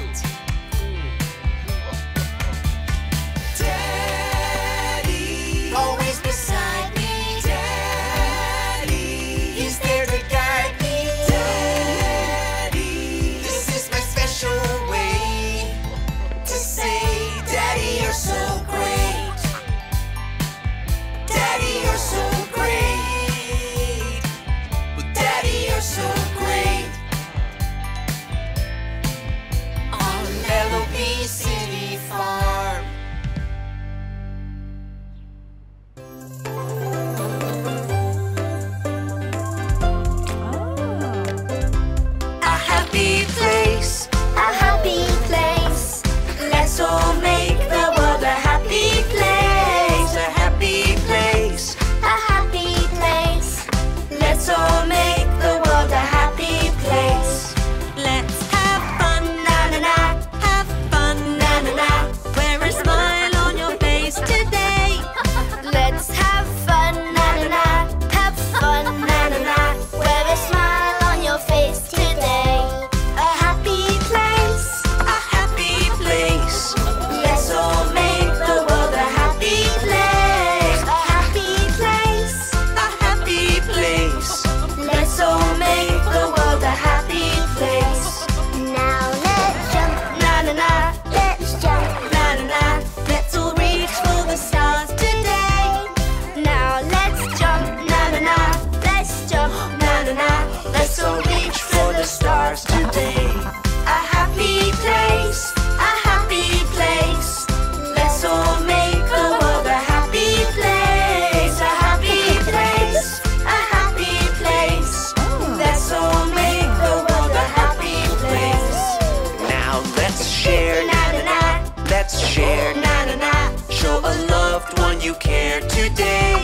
loved one you care today.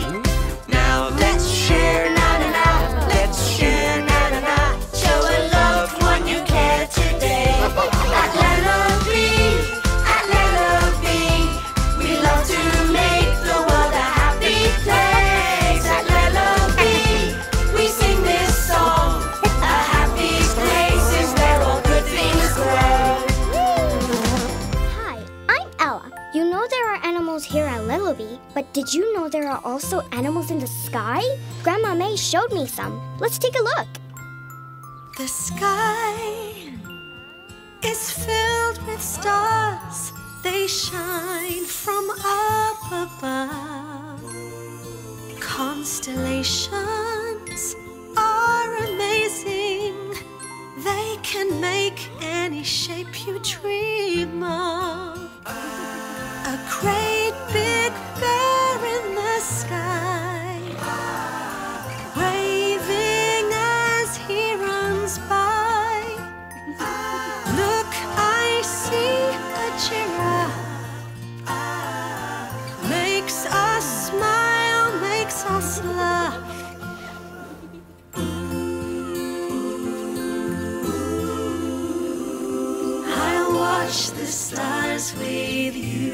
Now let's share, na-na-na. Let's share, na-na-na. Show a loved one you care today. At Lellobee, at Lellobee, we love to make the world a happy place. At Lellobee, we sing this song. A happy place is where all good things grow. Hi, I'm Ella. You know there are animals here at Lellobee, but did you know there are also animals in the sky? Grandma May showed me some. Let's take a look. The sky is filled with stars. They shine from up above. Constellations are amazing. They can make any shape you dream of. A great big bear in the sky, waving as he runs by. Look, I see a giraffe. Makes us smile, makes us laugh. I'll watch the stars with you.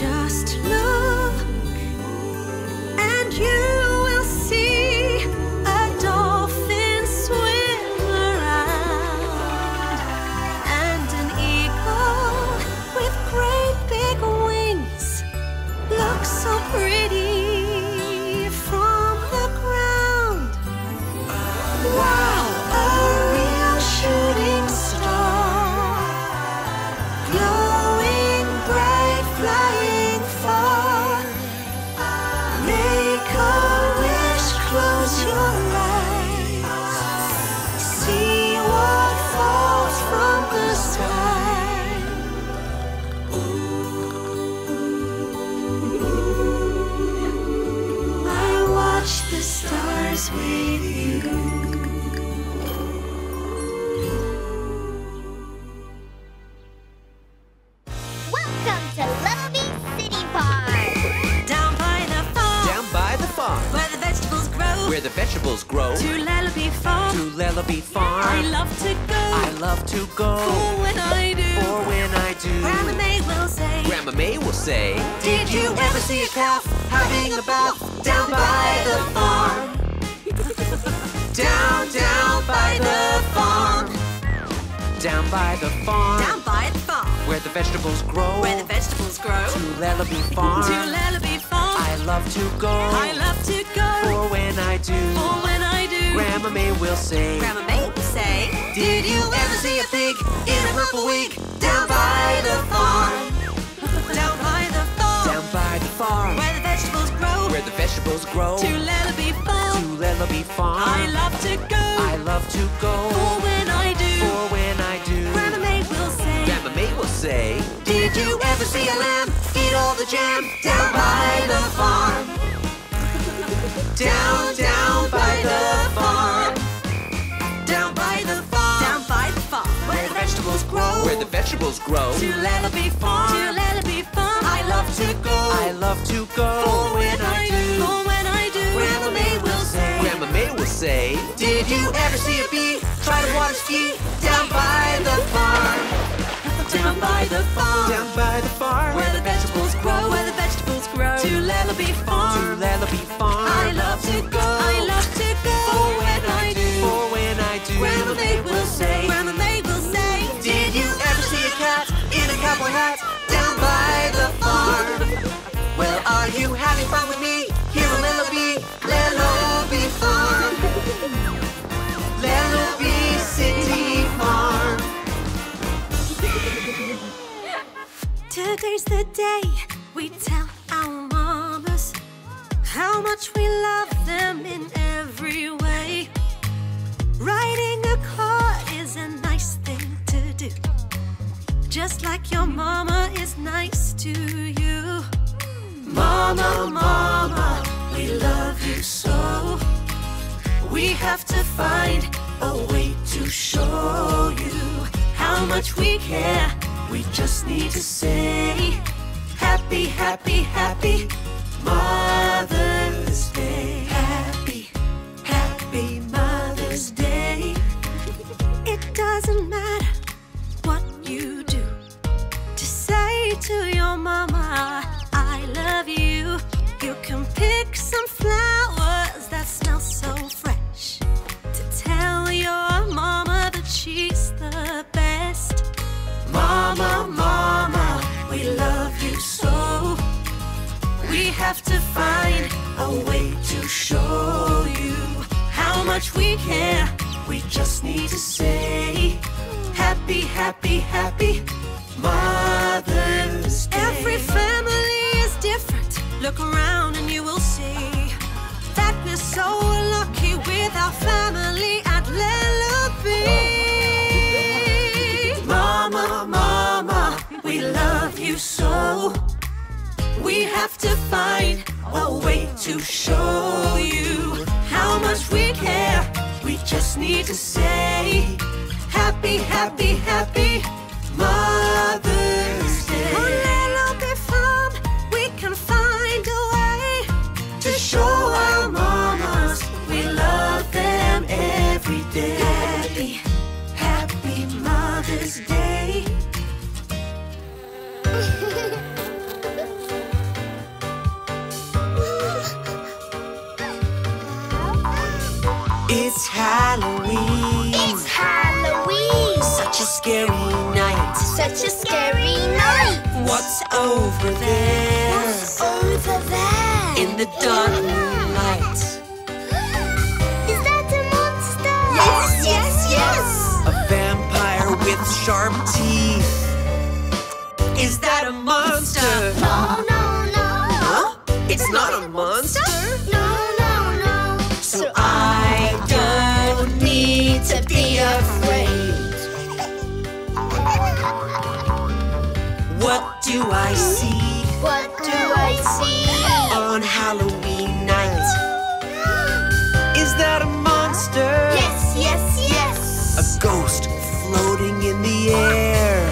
Just look, and you will see a dolphin swim around, and an eagle with great big wings looks so pretty from the ground. Wow, a real shooting star, glowing bright, flying. Close your eyes, see what falls from the sky. I watch the stars with you. Where the vegetables grow. To Lellobee Farm. To Lellobee Farm. I love to go. I love to go. For when I do. For when I do. Grandma May will say. Grandma May will say. Did you ever see a calf having a bath down by the farm? Down, down by the farm. Down by the farm. Down by the farm. Where the vegetables grow. Where the vegetables grow. To Lellobee Farm. To Lellobee Farm. I love to go. I love to go. For when I do. For when I do. Grandma May will say. Grandma May will say. Did you ever see a pig in a purple wig? Down by the farm. Down by the farm. Down by the farm. Where the vegetables grow. Where the vegetables grow. To Lellobee Farm. To Lellobee Farm. I love to go. I love to go. For when I do. For when I do. Grandma May will say. Grandma May will say. Did you ever see a lamb eat all the jam? Down by the farm. Down, down by the farm. Down by the farm. Down by the farm. Where the vegetables grow. Where the vegetables grow. To Lellobee Farm. To Lellobee Farm. I love to go. I love to go. For when I do. For when I do. Grandma May will say. Grandma May will say. Did you ever see a bee try to water ski? Down by the farm. Down by the farm. Down by the farm. Where the vegetables grow. Where the vegetables grow. To Lellobee Farm. To Lellobee Farm. I love to go. I love to go. For when I do. For when I do. Grandma May will say. Grandma May will say. Did you ever see a cat in a cowboy hat? Down by the farm. Well, are you having fun with me? Here at Lellobee, Lellobee Farm. Lellobee City Farm. Today's the day we tell our mamas how much we love them in every way. Writing a card is a nice thing to do, just like your mama is nice to you. Mama, mama, we love you so. We have to find a way to show you how much we care. We just need to say happy Happy, happy, happy Mother's Day. Happy, happy Mother's Day. It doesn't matter what you do, just say to your mama, I love you. You can pick some flowers that smell so fresh, to tell your mama that she's the best. Mama, mama, we love you so. We have to find a way to show you how much we care. We just need to say happy, happy, happy Mother's Day. Every family is different. Look around and you will see that we're so lucky with our family at Lellobee. Mama, mama, we love you so. We have to find a way to show you how much we care. We just need to say happy, happy, happy Mother's Day. On Lellobee Farm, we can find a way to show our mamas we love them every day. Happy, happy Mother's Day. It's Halloween. It's Halloween. Such a scary night. Such a scary night. What's over there? What's over there? In the dark moonlight. Is that a monster? Yes, yes, yes. A vampire with sharp teeth. Is that a monster? No, no, no. Huh? It's not a monster? No. So I don't need to be afraid. What do I see? What do I see? On Halloween night. Is that a monster? Yes, yes, yes. A ghost floating in the air.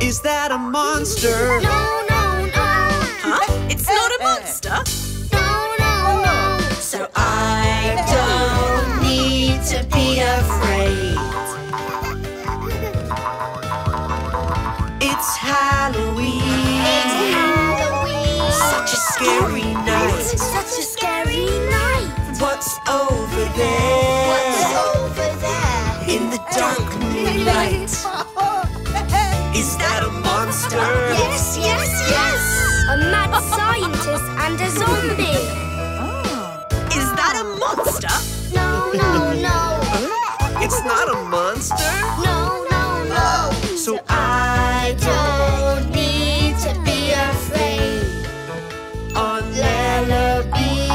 Is that a monster? No, no, no. Huh? It's not a monster. So I don't need to be afraid. It's Halloween. It's Halloween. Such a scary night. Such a scary night. What's over there? What's over there? In the dark moonlight. Is that a monster? Yes, yes, yes. A mad scientist and a zombie. Monster? No, no, no. It's not a monster? No, no, no. So I don't need to be afraid. On Lellobee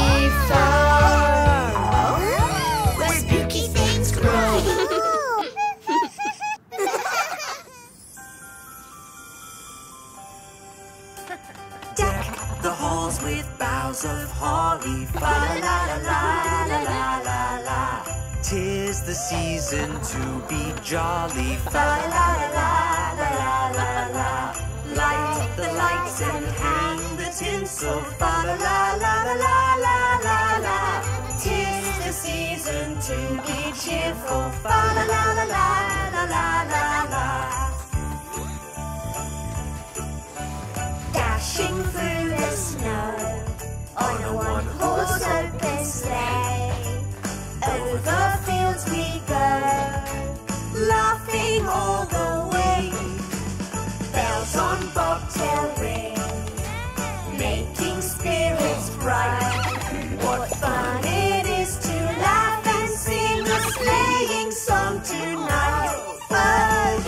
Farm, where spooky things grow. Deck the halls with boughs of holly. Fa la la la. Tis the season to be jolly. Fa la la la la la la. Light the lights and hang the tinsel. Fa la la la la la la la. Tis the season to be cheerful. Fa la la la la la la la. Dashing through the snow on a one-horse open sleigh. Over fields we go, laughing all the way. Bells on bobtail ring, making spirits bright. What fun it is to laugh and sing a sleighing song tonight. Fun.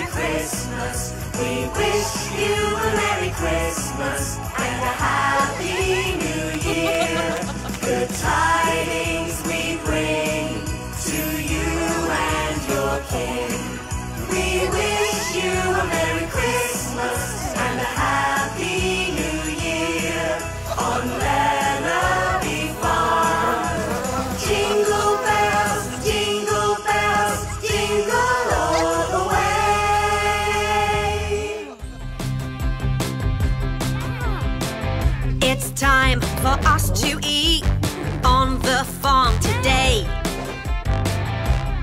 Merry Christmas. We wish you a Merry Christmas and a Happy New Year. Good tidings we bring to you and your kin. We wish you a Merry Christmas and a Happy New Year on Lellobee Farm. Jingle bells, jingle bells, jingle all the way. It's time for us to eat on the farm today.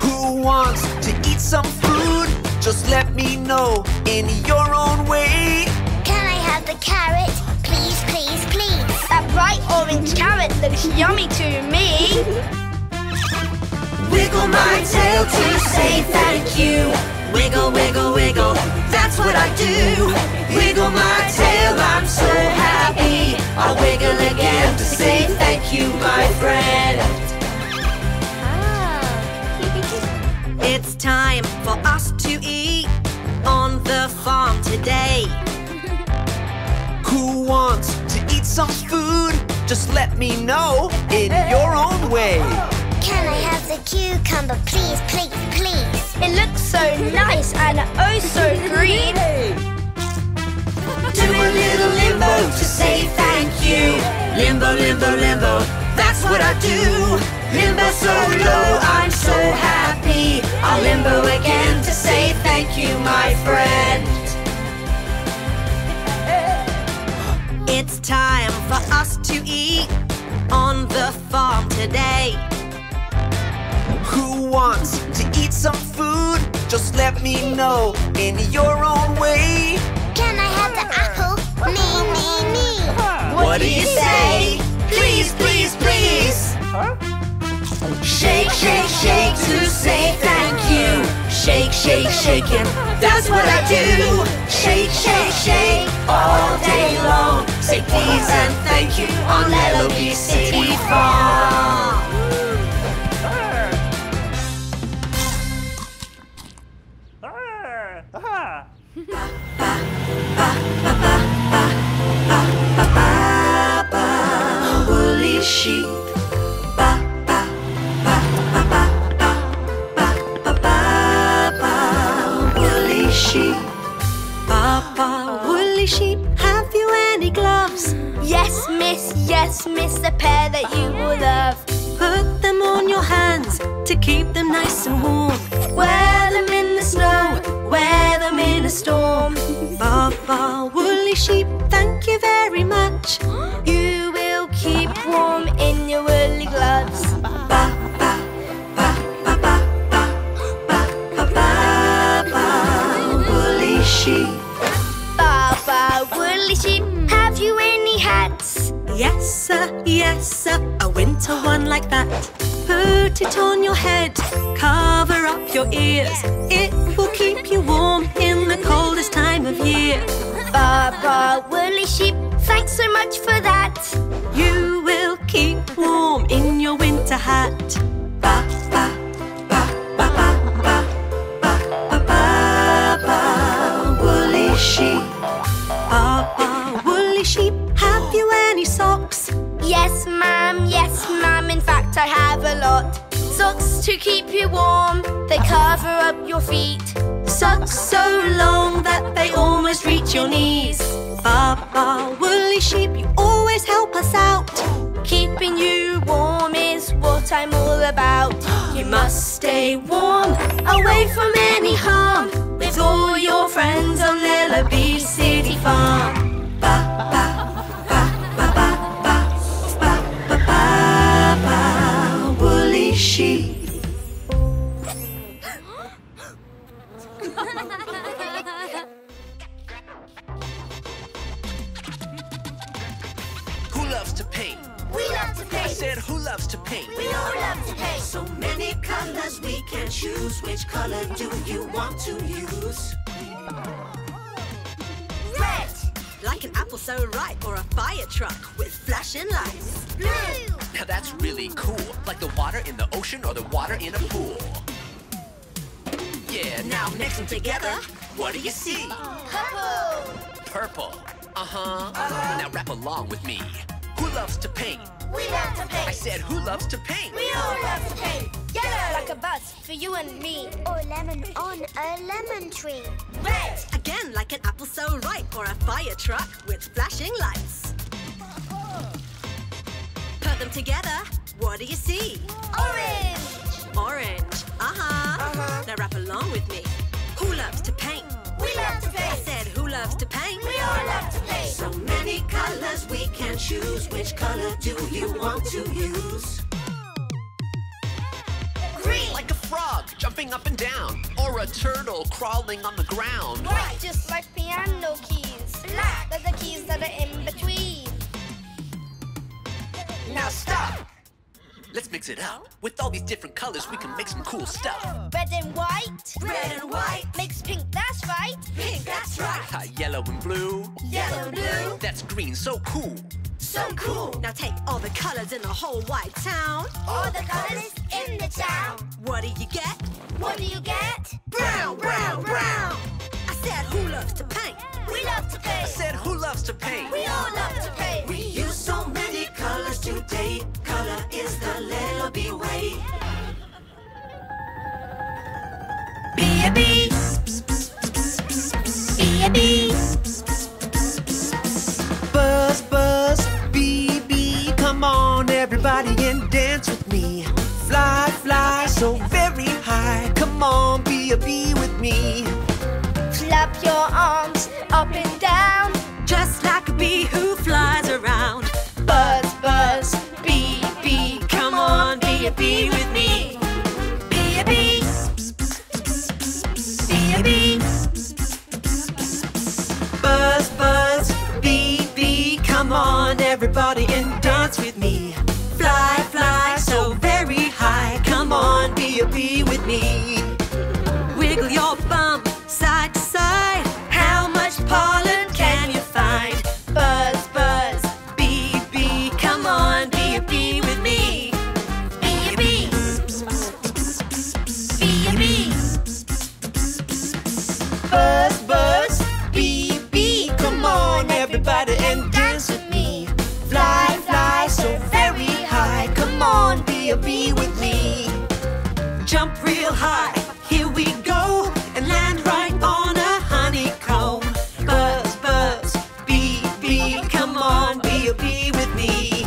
Who wants to eat some food? Just let me know in your own way. Can I have the carrot? Please, please, please. That bright orange carrot looks yummy to me. Wiggle my tail to say thank you. Wiggle, wiggle, wiggle, that's what I do. Wiggle my tail, I'm so happy. I'll wiggle again to say thank you, my friend. It's time for us to eat on the farm today. Who wants to eat some food? Just let me know in your own way. Can I have the cucumber, please, please, please? It looks so nice and oh so green. Do a little limbo to say thank you. Limbo, limbo, limbo, that's what I do. Limbo so low, I'm so happy. I'll limbo again to say thank you, my friend. It's time for us to eat on the farm today. Who wants to eat some food? Just let me know in your own way. Can I have the apple? Me, me, me. What do you say? Please, please, please. Huh? Shake, shake, shake to say thank you. Shake, shake, shake him, that's what I do. Shake, shake, shake all day long. Say please and thank you on Lellobee City Farm. Woolly sheep, sheep, have you any gloves? Yes, miss, a pair that you will love. Put them on your hands to keep them nice and warm. Wear them in the snow, wear them in a storm. Baba, woolly sheep, thank you very much. You will keep warm in your woolly gloves. Woolly sheep. Yes sir, a winter one like that. Put it on your head, cover up your ears. It will keep you warm in the coldest time of year. Baba, woolly sheep, thanks so much for that. You will keep warm in your winter hat. Ba ba ba ba ba ba ba ba ba ba, woolly sheep. Baba, woolly sheep, have you any socks? Yes ma'am, in fact I have a lot. Socks to keep you warm, they cover up your feet. Socks so long that they almost reach your knees. Baba, woolly sheep, you always help us out. Keeping you warm is what I'm all about. You must stay warm, away from any harm, with all your friends on Lellobee City Farm. Baba, sheep. Who loves to paint? We love to paint. I said who loves to paint? We all love to paint. So many colors we can choose. Which color do you want to use? Red! Like an apple so ripe or a fire truck with flashing lights. Blue! Now that's really cool, like the water in the ocean or the water in a pool. Yeah, now mix them together. What do you see? Purple. Purple. Now rap along with me. Who loves to paint? We love to paint. I said, who loves to paint? We all love to paint. Yellow. Like a bus for you and me. Or lemon on a lemon tree. Red. Again, like an apple so ripe. Or a fire truck with flashing lights. Put them together. What do you see? Orange. Orange. Now rap along with me. Who loves to paint? We love to paint. I said, who loves to paint? We all love to paint. So many colors we can choose. Which color do you want to use? Green. Like a frog jumping up and down. Or a turtle crawling on the ground. White. Just like piano keys. Black. They're the keys that are in between. Now stop. Let's mix it up. With all these different colors, we can make some cool stuff. Red and white. Red and white. Makes pink, that's right. Pink, that's right. Yellow and blue. Yellow and blue. That's green, so cool. So cool. Now take all the colors in the whole white town. All the colors in the town. What do you get? What do you get? Brown, brown, brown. I said, who loves to paint? We love to paint. I said, who loves to paint? We all love to paint. We use so many colors today. Color is the Lellobee way. Be a bee. Be a bee. Buzz, buzz, bee, bee. Come on, everybody, and dance with me. Fly, fly, so very high. Come on, be a bee with me. Flap your arms up and down, just like a bee who flies around. Buzz, buzz, bee, bee, come on, be a bee with me. Be a bee. Be a bee. Buzz, buzz, bee, bee, come on, everybody, and dance with me. Fly, fly, so very high, come on, be a bee with me. Wiggle your bum side to side. How much pollen can you find? Buzz, buzz, bee, bee, come on, be a bee with me. Be a bee. Be a bee. Buzz, buzz, bee, bee, come on, everybody, and dance with me. Fly, fly, so very high, come on, be a bee with me. Jump real high, here we go, and land right on a honeycomb. Buzz, buzz, bee, bee, come on, be a bee with me.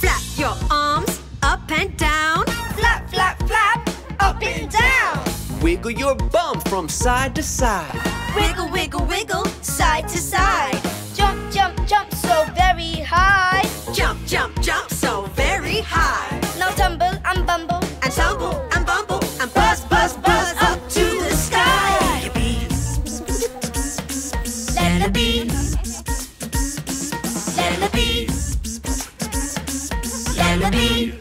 Flap your arms up and down. Flap, flap, flap, up and down. Wiggle your bum from side to side. Wiggle, wiggle, wiggle, side to side. Jump, jump, jump, so very high. Jump, jump, jump, so very high. Now tumble and bumble and tumble and bumble and buzz, buzz, buzz up to the sky. Let it be. Let it be. Let it be. Let it be.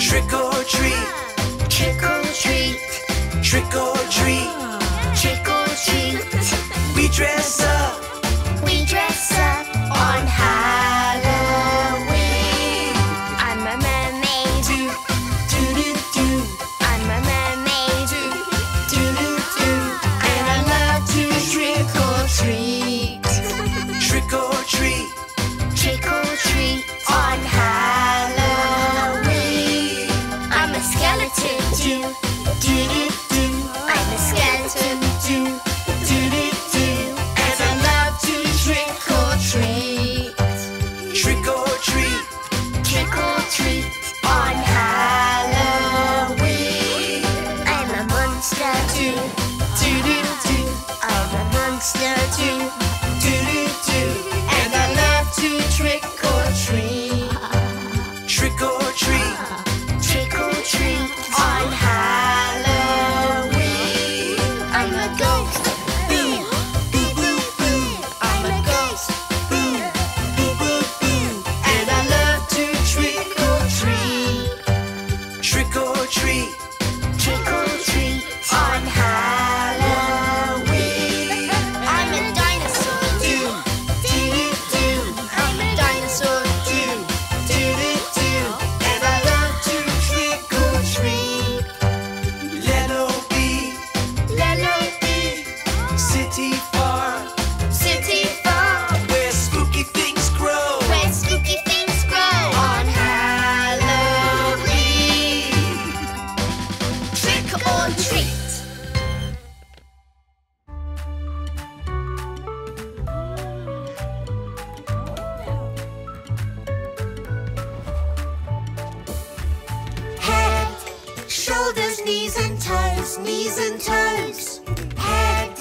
Trick or treat. Trick or treat. Trick or treat. Trick or treat. We dress up. We dress up on Halloween. I'm a mermaid. Do, do, do, do. I'm a mermaid. Do, do, do, do. And I love to trick or treat. Trick or treat. Trick or treat on Halloween. I'm a skeleton. Do, do, do, do. I'm a skeleton. Do, do, do, do. And I love to trick or treat. Trick or treat. Trick or treat on Halloween. I'm a monster. Do, do, do, do. I'm a monster. Do, do, do, do. And I love to trick or treat. Trick or treat. Trick or treat on Halloween. I'm a ghost. Boo, boo, boo, boo. I'm a ghost. Boo, boo, boo, boo. And I love to trick or treat. Trick or treat. Trick or treat on Halloween. I'm a dinosaur. Do, do, do, do. I'm a dinosaur. Do, do, do, do. shoulders, knees and toes. Head,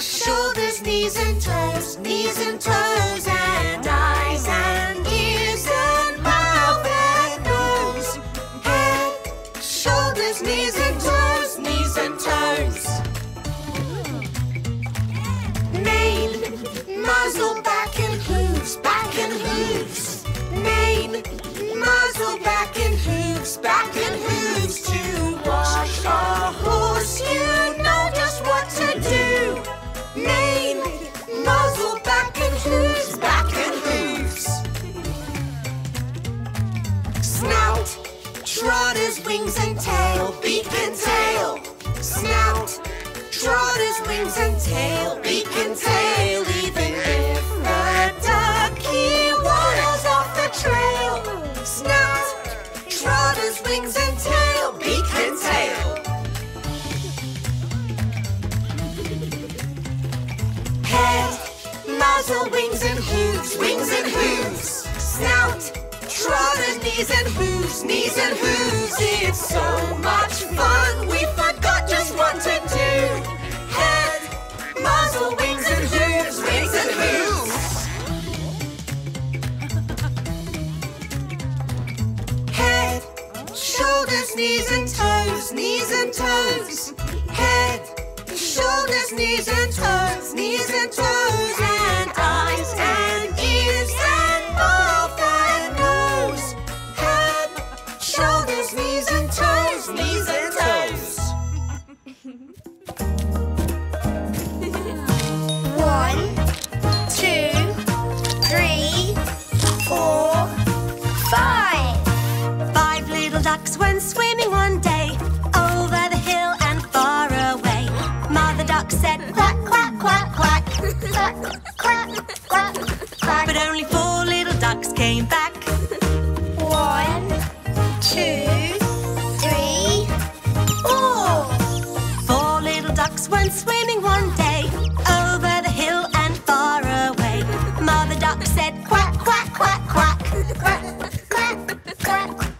shoulders, knees and toes. Knees and toes and eyes and ears and mouth and nose. Head, shoulders, knees and toes. Knees and toes. Mane, muzzle, back and hooves. Back and hooves. Mane, muzzle, back and hooves. Back and hooves too. Wash a horse, you know just what to do. Mane, muzzle, back and hooves, back and hooves. Snout, trotters, wings and tail, beak and tail. Snout, trotters, wings and tail, beak and tail. Even if the ducky waddles off the trail. Snout, trotters, wings and tail. Tail. Head, muzzle, wings and hooves, wings and hooves. Snout, trotters, knees and hooves, knees and hooves. It's so much fun, we forgot just what to do. Head, muzzle, wings and hooves, wings and hooves. Head, shoulders, knees and toes, knees and toes. Head, shoulders, knees and toes, knees and toes. And eyes and ears and mouth and nose. Head, shoulders, knees and toes, knees and toes. 1, 2, 3, 4, 5. 5 little ducks went swimming one day, over the hill and far away. Mother duck said quack, quack, quack, quack. Quack, quack, quack, quack. But only 4 little ducks came back. 1, 2, 3, 4. 4 little ducks went swimming one day, over the hill and far away. Mother duck said quack, quack, quack, quack. Quack, quack,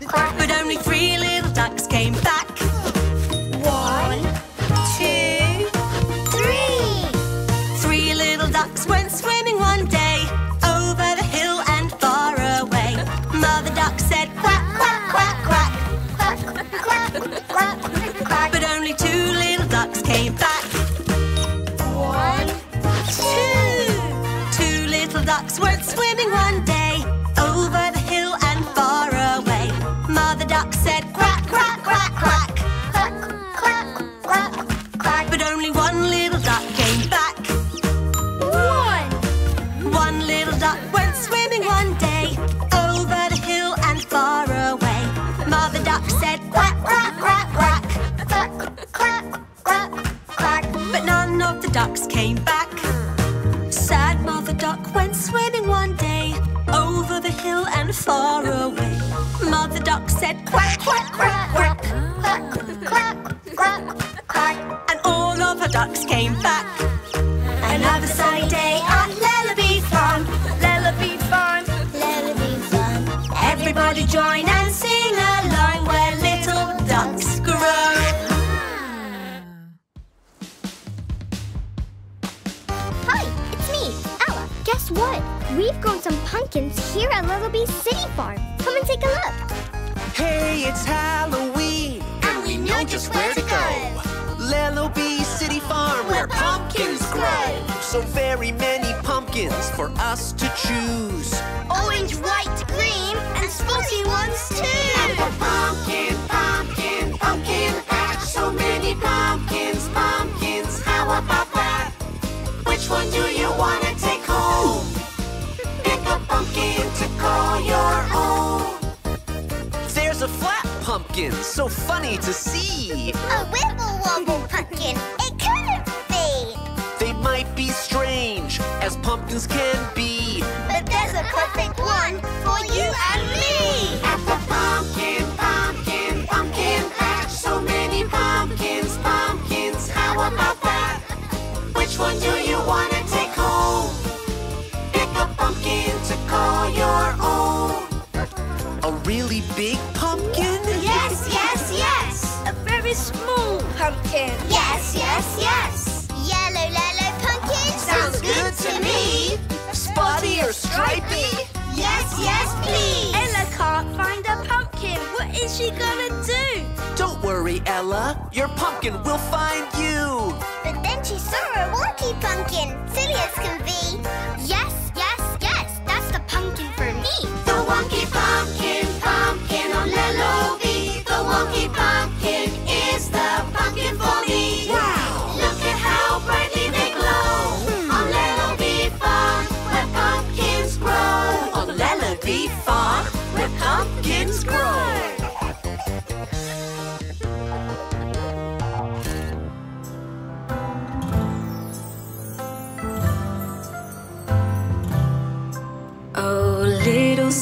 quack. But only 3 little ducks came back. 1, 2, 3. 3 little ducks went swimming one day, over the hill and far away. Mother duck said quack, quack, quack, quack. Quack, quack, quack, quack. But only 2 little ducks came back. 1, 2. 2 little ducks went swimming one day, over the hill and far away. Mother duck said quack, quack, quack, quack. Quack, quack, quack, quack. But only 1 little duck came back. 1 little duck went swimming one day, over the hill and far away. Mother duck said quack, quack, quack, quack. Quack, quack, quack, quack. But none of the ducks came back. Sad mother duck went swimming one day, over the hill and far away. Mother duck said quack, quack, quack, quack. Quack, quack, quack, quack. And all of her ducks came back. Another sunny day at Lellobee Farm. Lellobee Farm. Lellobee Farm. Everybody join and sing along, where little ducks grow. Hi, it's me, Ella. Guess what? We've grown some pumpkins here at Lellobee City Farm. Come and take a look. Hey, it's Halloween, and we know just where to go. Lellobee City Farm, where pumpkins grow. So very many pumpkins for us to choose. Orange, white, green, and spicy ones too. And the pumpkin, pumpkin, pumpkin patch. So many pumpkins, pumpkins, how about that? Which one do you want to take home? A pumpkin to call your own. There's a flat pumpkin, so funny to see. A wibble-wobble pumpkin, it couldn't be. They might be strange, as pumpkins can be. But there's a perfect one for you and me. At the pumpkin, pumpkin, pumpkin patch. So many pumpkins, pumpkins, how about that? Which one do you want to take home? Pumpkin to call your own. A really big pumpkin? Yes, yes, yes. A very small pumpkin. pumpkin. Yes, yes, yes. Yellow Lello pumpkin sounds good to me. Spotty or stripy? Yes, yes, please. Ella can't find a pumpkin. What is she gonna do? Don't worry, Ella. Your pumpkin will find you. But then she saw a wonky pumpkin. Silly as can be. Yes, yes, yes. That's the pumpkin for me. The wonky pumpkin, pumpkin on Lellobee. The wonky pumpkin is the pumpkin for me. Wow! Look at how brightly they glow. On Lellobee Farm, where pumpkins grow. On Lellobee Farm, where pumpkins grow. Oh, little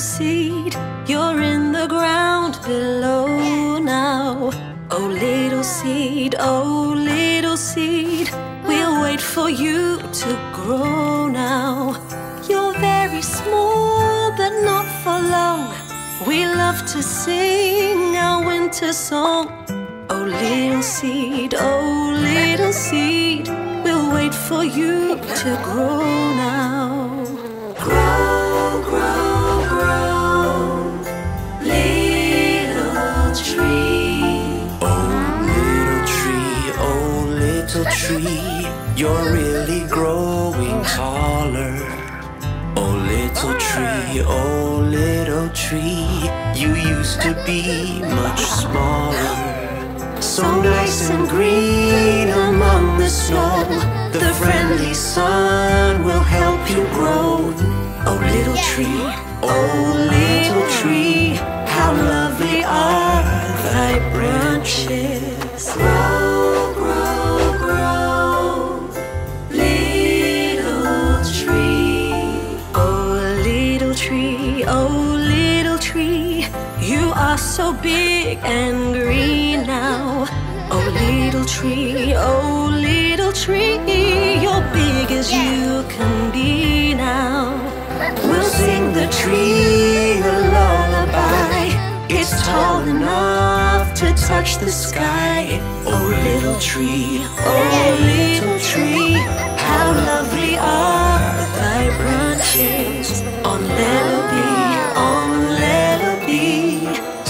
seed, you're in the ground below now. Oh, little seed, oh, little seed, we'll wait for you to grow now. You're very small, but not for long. We love to sing our winter song. Oh, little seed, oh, little seed, we'll wait for you to grow now. Grow, grow, grow, little tree. Oh, little tree, oh, little tree, you're really growing taller. Oh, little tree, oh, little tree, you used to be much smaller. So nice and green among the snow, the friendly sun will help you grow. Oh, little tree, oh, little tree, how lovely are thy branches. Grow, grow, grow, little tree. Oh, little tree, oh, little tree, you are so big and green now. Oh, little tree, oh, little tree, you're big as you can be now. We'll sing the tree a lullaby. It's tall enough to touch the sky. Oh little tree, how lovely are thy branches. On Lellobee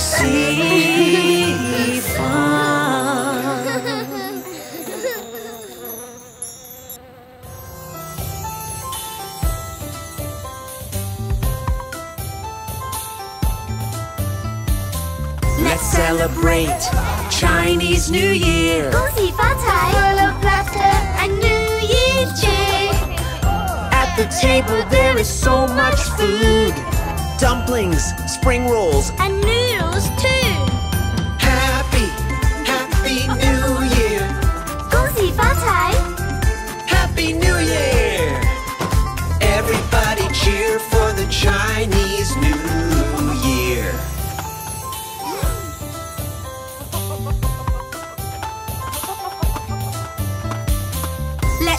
City Farm. Celebrate Chinese New Year. 恭喜发财, full of laughter and New Year cheer. At the table there is so much food. Dumplings, spring rolls, and noodles too. Happy, happy New Year. 恭喜发财. Happy New Year. Everybody cheer for the Chinese New Year.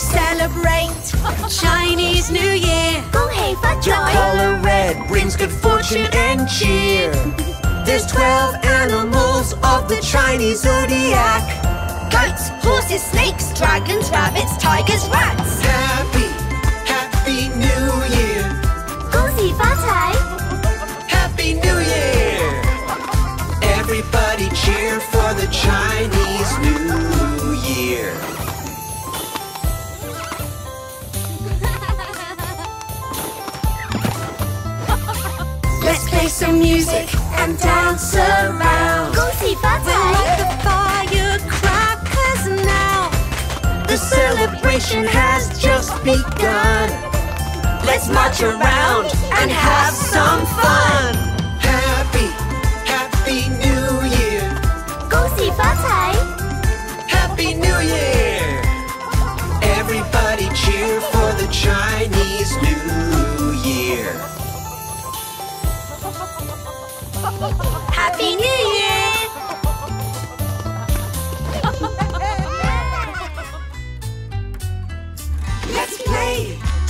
Celebrate Chinese New Year. Your color red brings good fortune and cheer. There's 12 animals of the Chinese zodiac. Goats, horses, snakes, dragons, rabbits, tigers, rats. Happy, happy New Year. 恭喜发财. Happy New Year. Everybody cheer for the Chinese New Year. Let's play some music and dance around. 恭喜发财! We'll let the firecrackers now. The celebration has just begun. Let's march around and have some fun. Happy, happy New Year. 恭喜发财! Happy New Year. Everybody cheer for the Chinese New Year. Happy New Year! Let's play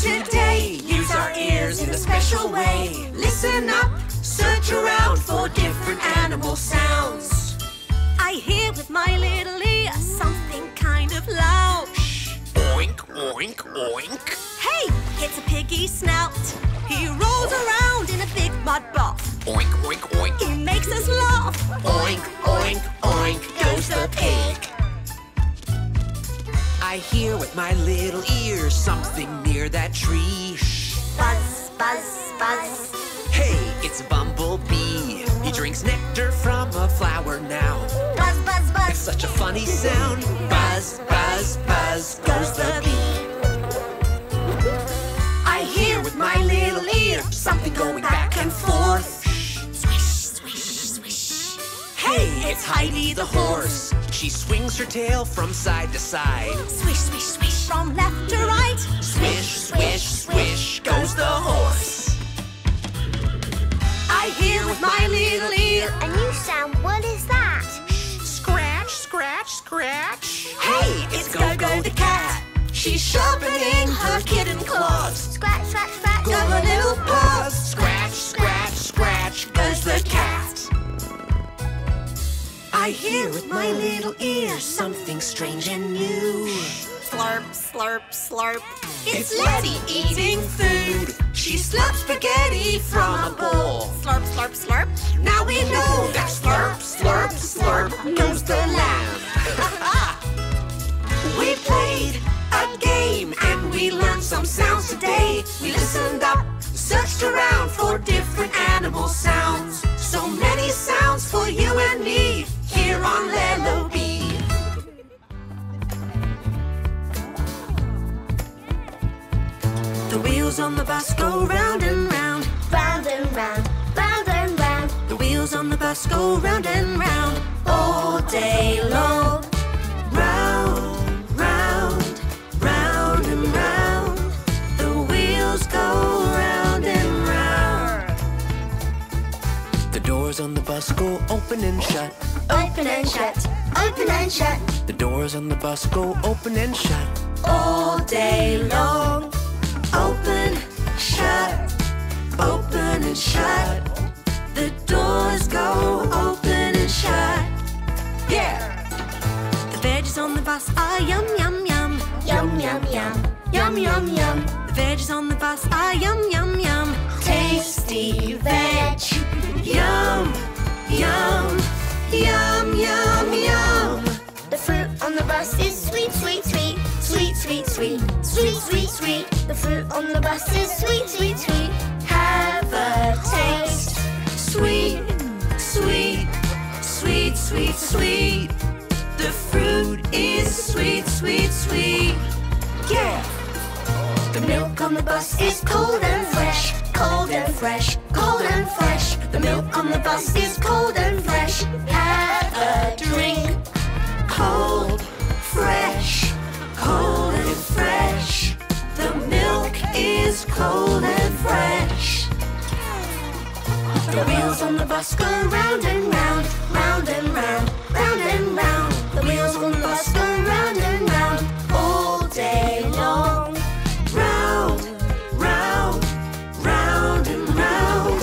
today. Use our ears in a special way. Listen up, search around for different animal sounds. I hear I hear with my little ears something near that tree. Shh. Buzz, buzz, buzz. Hey, it's a bumblebee. He drinks nectar from a flower now. Buzz, buzz, buzz. It's such a funny sound. Buzz, buzz, buzz goes the bee. I hear with my little ear something going back and forth. Hey, it's Heidi the horse. She swings her tail from side to side. Swish, swish, swish. From left to right. Swish, swish, swish goes the horse. I hear with my little ear a new sound. What is that? Scratch, scratch, scratch. Hey, it's Go-Go the cat. She's sharpening her kitten claws. Scratch, scratch, scratch. Go her little paws. Scratch, scratch, scratch goes the cat. I hear with my little ear something strange and new. Slurp, slurp, slurp. It's Letty eating food. She slurps spaghetti from a bowl. Slurp, slurp, slurp. Now we know that slurp, slurp, slurp goes the lamb. We played a game and we learned some sounds today. We listened up, searched around for different animal sounds. So many sounds for you and me. Here on Lellobee. The wheels on the bus go round and round. Round and round, round and round. The wheels on the bus go round and round. All day long. Round, round, round and round. The wheels go round and round. The doors on the bus go open and shut. Open and shut, open and shut. The doors on the bus go open and shut. All day long. Open, shut, open and shut. The doors go open and shut. Yeah! The veggies on the bus are yum, yum, yum. Yum, yum, yum. Yum, yum, yum. The veggies on the bus are yum, yum, yum. Tasty veg. Yum, yum. Yum, yum, yum. The fruit on the bus is sweet, sweet, sweet. Sweet, sweet, sweet. Sweet, sweet, sweet. The fruit on the bus is sweet, sweet, sweet. Have a taste. Sweet, sweet, sweet, sweet, sweet. The fruit is sweet, sweet, sweet. Yeah! The milk on the bus is cold and fresh. Cold and fresh, cold and fresh. The milk on the bus is cold and fresh. Have a drink. Cold, fresh, cold and fresh. The milk is cold and fresh. The wheels on the bus go round and round, round and round, round and round. The wheels on the bus go round and round all day long. Round, round, round and round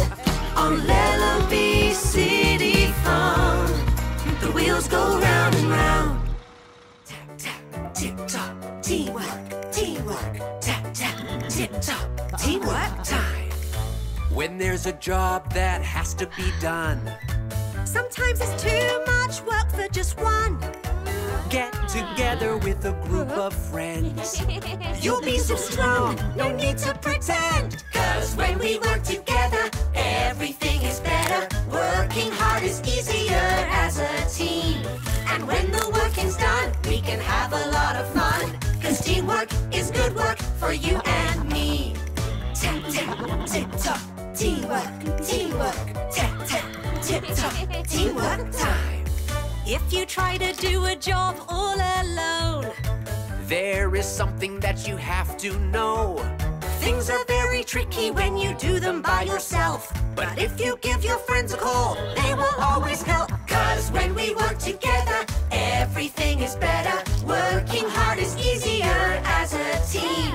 on Lellobee City Farm. The wheels go round and round. Tap, tap, tip-top, teamwork, teamwork. Tap, tap, tip-top, teamwork time. When there's a job that has to be done, sometimes it's too much work for just one. Get together with a group of friends. You'll be so strong, no need to pretend. 'Cause when we work together, everything is better. Working hard is easier as a team. And when the work is done, we can have a lot of fun. 'Cause teamwork is good work for you and me. Tap, tap, tip-top, teamwork, teamwork. Tap, tap, tip-top, teamwork time. If you try to do a job all alone, there is something that you have to know. Things are very tricky when you do them by yourself. But if you give your friends a call, they will always help. 'Cause when we work together, everything is better. Working hard is easier as a team.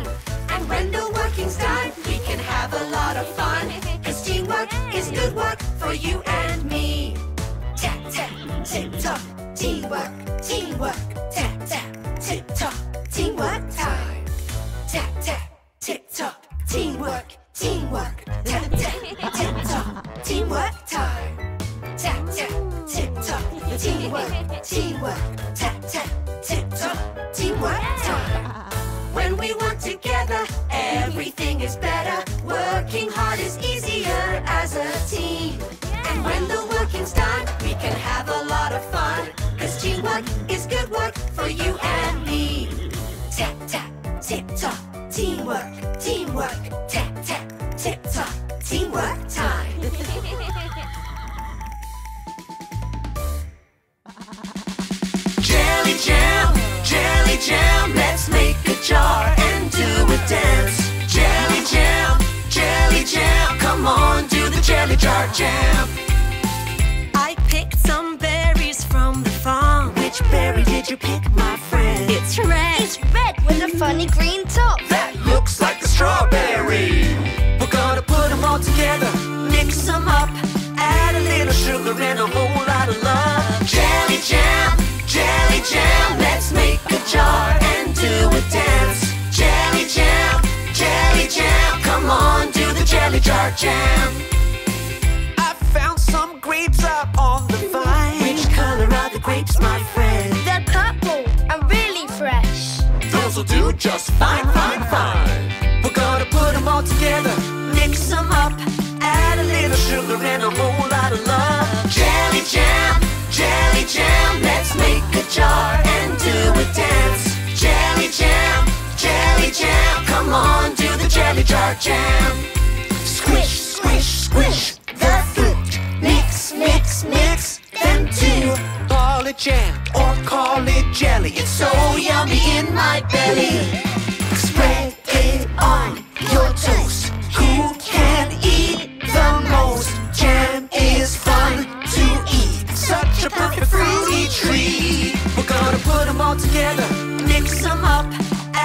And when the working's done, we can have a lot of fun. 'Cause teamwork is good work for you and me. Tap, tap, tip-top, teamwork, teamwork. Tap, tap, tip-top, teamwork time. Tap, tap, tip-top, teamwork, teamwork. Tap, tap, tip-top, teamwork time. Tap, tap, tip-top, teamwork, teamwork. Tap, tap, tip-top, teamwork. work time. When we work together, everything is better. Working hard is easier as a team. And when the working's done, we can have a lot of fun. 'Cause teamwork is good work for you and me. Tap, tap, tip, top, teamwork, teamwork. Tap, tap, tip, top, teamwork time. Jelly jam, jelly jam, let's make a jar and do a dance. Jelly jam, come on, do the jelly jar jam. I picked some berries from the farm. Which berry did you pick, my friend? It's red. It's red with a funny green top. That looks like a strawberry. We're gonna put them all together, mix them up, add a little sugar and a whole lot of love. Jelly jam, jelly jam, let's make a jar and do a dance. Jelly jam, come on, do the jelly jar jam. I found some grapes up on the vine. Which color are the grapes, my friend? They're purple and really fresh. Those'll do just fine, fine, fine. We're gonna put them all together, mix them up, add a little sugar and a whole lot of love. Jelly jam, let's make a jar and do a dance. Jelly jam, come on, do the jelly jar jam. Squish, squish, squish the fruit. Mix, mix, mix them two. Call it jam or call it jelly. It's so yummy in my belly. Spread it on your toast. Who can eat the most? Jam is fun to eat. Such a perfect fruity treat. We're gonna put them all together, mix them up,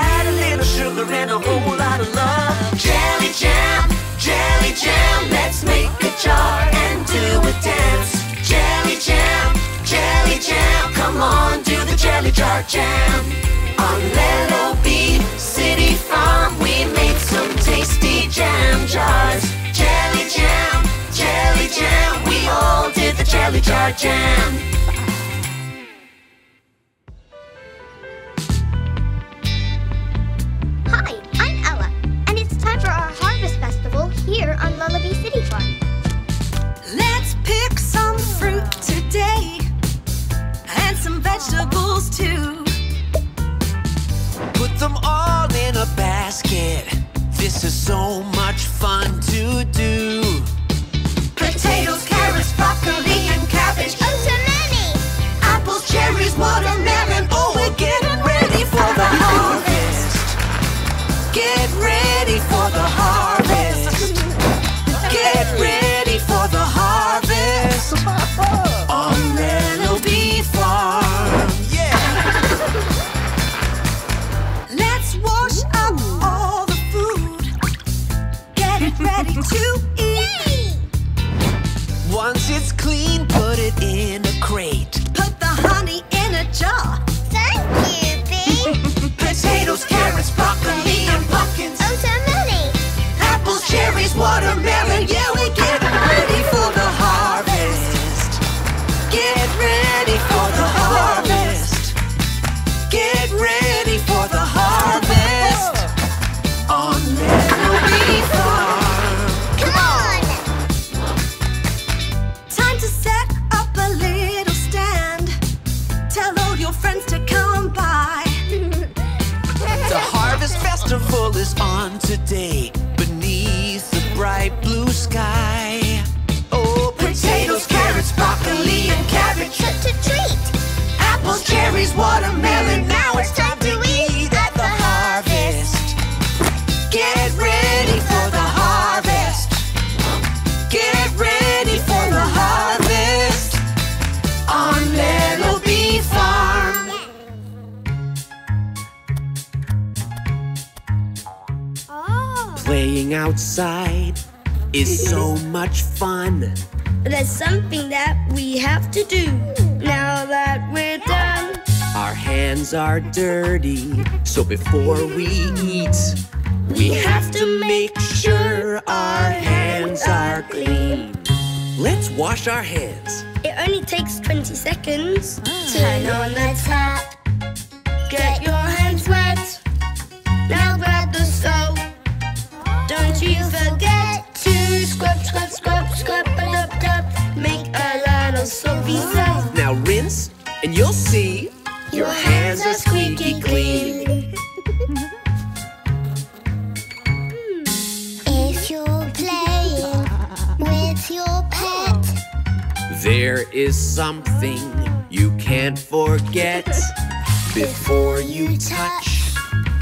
add a little sugar and a whole lot of love. Jelly jam, let's make a jar and do a dance. Jelly jam, come on, do the jelly jar jam. On Lellobee City Farm, we made some tasty jam jars. Jelly jam, we all did the jelly jar jam. Hi, I'm Ella, and it's time for our harvest festival here on Lellobee City Farm. Let's pick some fruit today, and some vegetables too. Put them all in a basket. This is so much fun to do. Potatoes, carrots, broccoli, and cabbage. Oh, so many! Apples, cherries, watermelon. Oh, we're getting ready for the harvest. Get ready for the harvest. Get ready for the harvest. On Lellobee Farm. Yeah. Let's wash up all the food. Get it ready to eat. Once it's clean, put it in a crate. Put the honey in a jar. Thank you, Bee. Potatoes, carrots, broccoli, and pumpkins. Oh, so many! Apples, cherries, watermelon. Yeah, we get ready for the harvest. Get ready for the harvest. Get ready for the harvest. On Lellobee Farm. Come on! Time to set up a little stand. Tell all your friends to come by. The harvest festival is on today, beneath the bright blue sky. Oh, potatoes, carrots, broccoli, and cabbage. Such a treat! Apples, cherries, watermelon. Now it's time to eat at the harvest. Get ready for the harvest. Get ready for the harvest. On Lellobee Farm. Playing outside is so much fun. There's something that we have to do now that we're done. Our hands are dirty, so before we eat, we have to make sure our hands are clean. Let's wash our hands. It only takes 20 seconds. Turn on the tap. Get your hands so. Now rinse, and you'll see your hands are squeaky clean. If you're playing with your pet, there is something you can't forget. Before you touch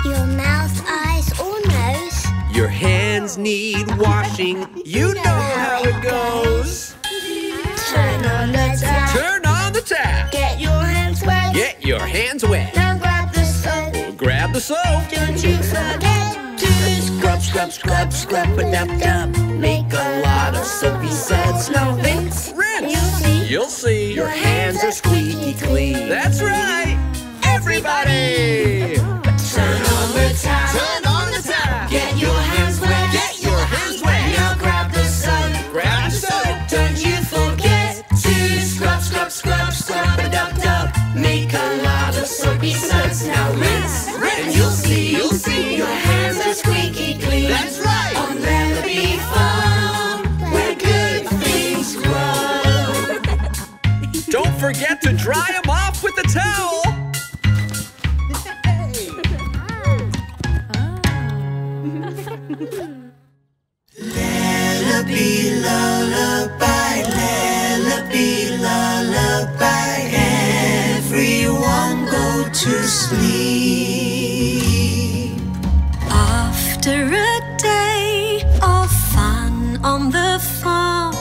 your mouth, eyes, or nose, your hands need washing. You know how it goes. Turn on the tap. Turn on the tap. Get your hands wet. Get your hands wet. Now grab the soap. Grab the soap. Don't you forget to scrub, scrub, scrub, scrub, but dub, dub. Make a lot of soapy suds. Now rinse. Rinse. You'll see your hands are squeaky clean. That's right, everybody. Turn on the tap. Turn on the tap. Get your hands wet. Get your hands wet. Now grab the soap. Grab the soap. Don't you forget to scrub, scrub, scrub, scrub, a dub, dub. Make a lot of soapy suds. Now rinse, rinse. And you'll see, you'll see, your hands are squeaky clean. That's right. On Lellobee Farm, where good things grow. Don't forget to dry them off with a towel. Lellobee lullaby, Lellobee lullaby, everyone go to sleep. After a day of fun on the farm,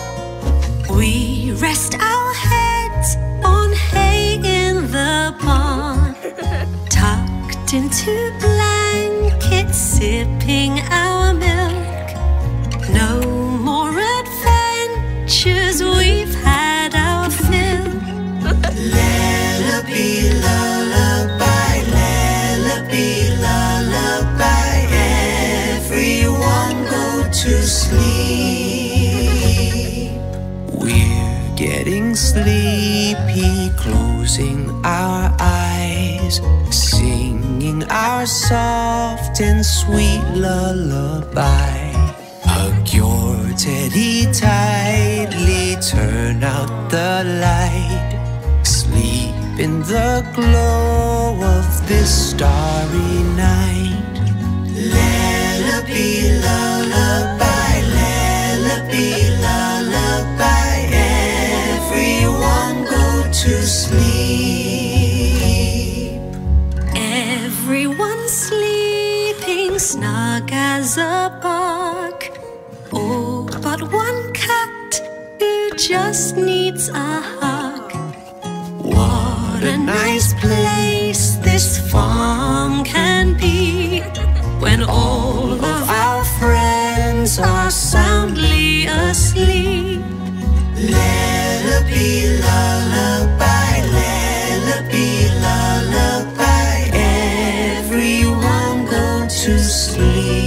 we rest our heads on hay in the barn, tucked into blankets, sipping our milk. No we've had our fill. Lellobee lullaby, Lellobee lullaby, everyone go to sleep. We're getting sleepy, closing our eyes, singing our soft and sweet lullaby. Hug your teddy tightly, turn out the light, sleep in the glow of this starry night. Lellobee lullaby, Lellobee lullaby, everyone go to sleep. Everyone sleeping snug as a bark. Oh, but one cat who just needs a hug. What a nice place this farm can be, when all of our friends are soundly asleep. Lellobee lullaby, Lellobee lullaby, everyone go to sleep.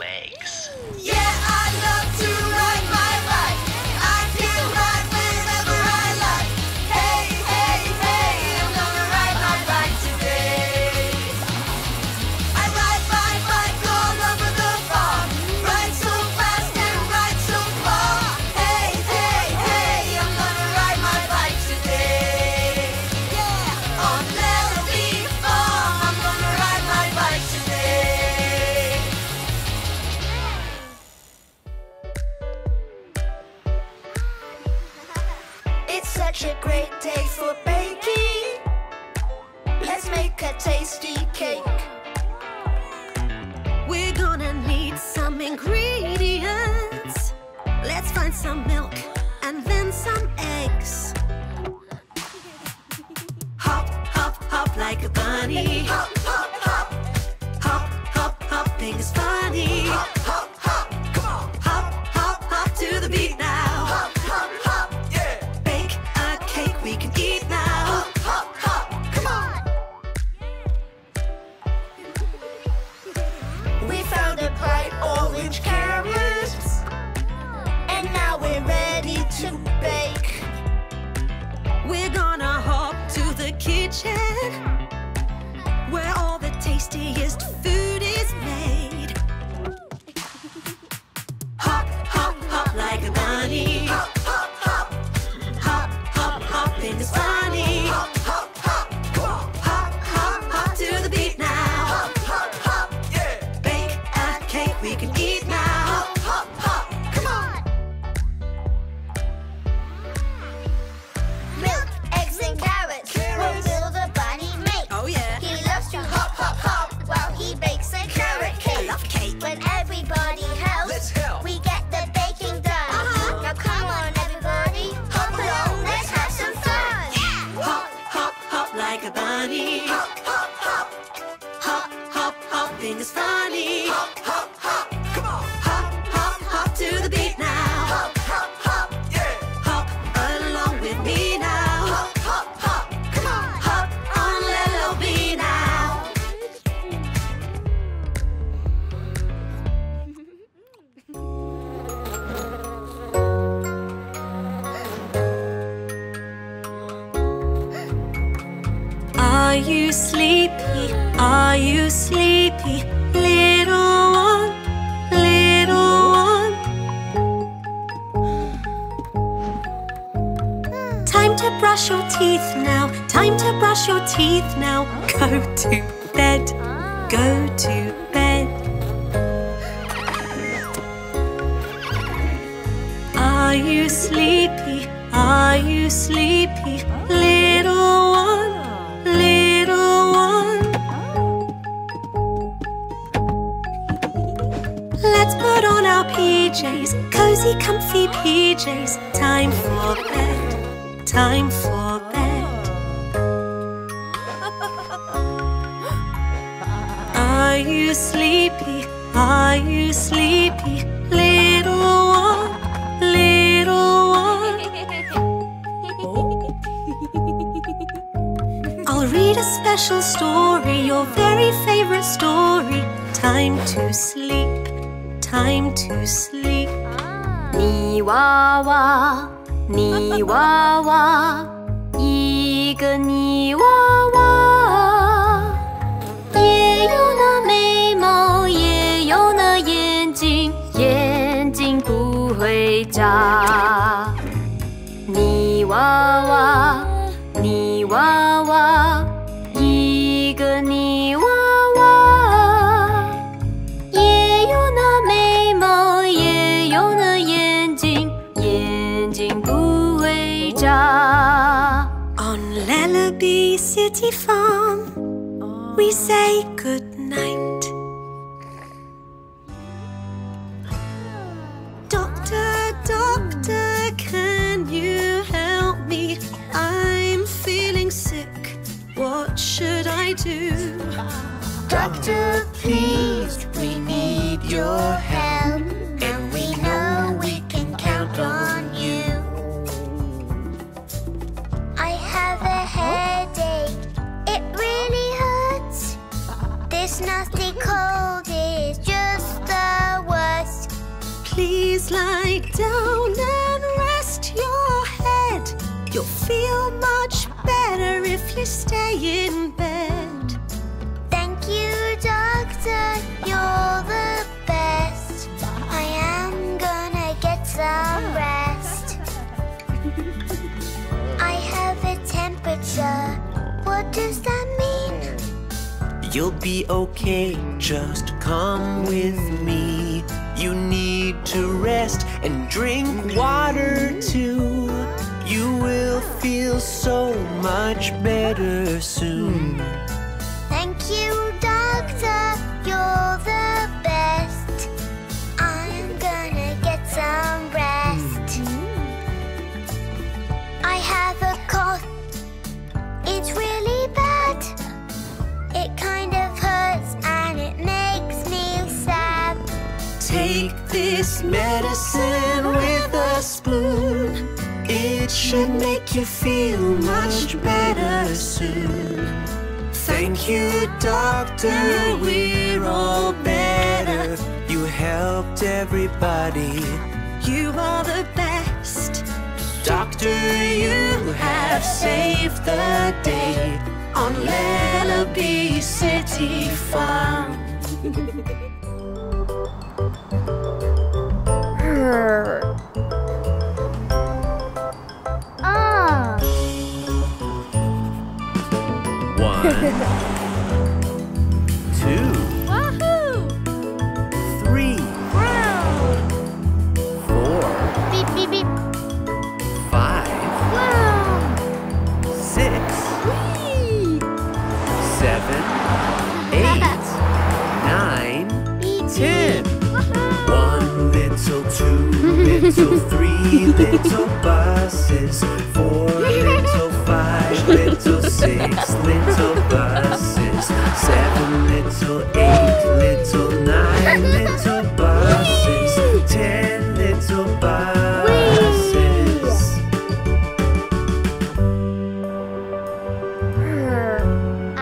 Legs. Yeah, I love to ride my bike. It's such a great day for baking. Let's make a tasty cake. We're gonna need some ingredients. Let's find some milk and then some eggs. Hop, hop, hop like a bunny. Hop, hop, hop. Hop, hop, hopping is funny. Hop, hop, hop. Come on. Hop, hop, hop to the beat now. Hop, hop, hop. Yeah. Bake a cake we can eat now. Hop, hop, hop. Come on. We found a bright orange carrot, and now we're ready to bake. We're gonna hop to the kitchen, where all the tastiest food is made. Hop, hop, hop like a bunny. Hop, hop, hop. Hop, hop, hopping is funny. Hop, hop, hop. Come on. Hop, hop, hop to the beat now. Hop, hop, hop. Yeah. Bake a cake we can eat now. Hop, hop, hop. Come on. Milk, eggs, and carrots. Carrots. Will the bunny make? Oh yeah. He loves to hop, hop, hop while he bakes a carrot cake. I love cake. When everybody helps, Let's help. We get the baking done. Now come on, everybody, hop along. Let's have some fun. Hop, hop, hop like a bunny. Hop, hop, hop. Hop, hop, hopping is funny. Hop, hop, hop. Come on. Hop, hop, hop to the beat now. Hop, hop, hop. Yeah. Hop along with me now. Hop, hop, hop. Come on. Hop on Lellobee now. Are you sleepy? Are you sleepy? Little one, little one. Time to brush your teeth now. Time to brush your teeth now. Go to bed. Go to bed. Are you sleepy? Are you sleepy? Little one, little one. Let's put on our PJs, cozy, comfy PJs. Time for bed, time for bed. Are you sleepy? Are you sleepy? Little one, little one. I'll read a special story, your very favorite story. Time to sleep, time to sleep. Ni wa wa, ni wa wa, 一个泥娃娃。也有了眉毛，也有了眼睛，眼睛不回家。泥娃娃，泥娃娃，一个泥娃娃。也有了眉毛，也有了眼睛，眼睛不回家。On Lellobee City Farm, we say good night. Doctor, doctor, can you help me? I'm feeling sick. What should I do? Doctor, please, we need your help, and we know we can count on you. I have a headache. It really hurts. This nasty cold is just the worst. Please lie down and rest your head. You'll feel much better if you stay in bed. Thank you, doctor. You're the best. I am gonna get some rest. I have a temperature. What does that mean? You'll be okay, just come with me. You need to rest and drink water too. You will feel so much better soon. Thank you, Doctor. You're the best. I'm gonna get some rest. I have a cough. It's really bad. It kind of hurts and it makes me sad. Take this medicine with a spoon. It should make you feel much better soon. Thank you, Doctor, we're all better. You helped everybody. You are the best. Doctor, you have saved the day on Lellobee City Farm. One, two, wahoo! Three, wow! Four, beep, beep, beep. Five, wow! Six, whee! Seven, eight, nine, beep, ten. Wahoo! One little, two little, three little buses, four little, five little, six little buses, seven little, eight little, nine little buses, ten little buses.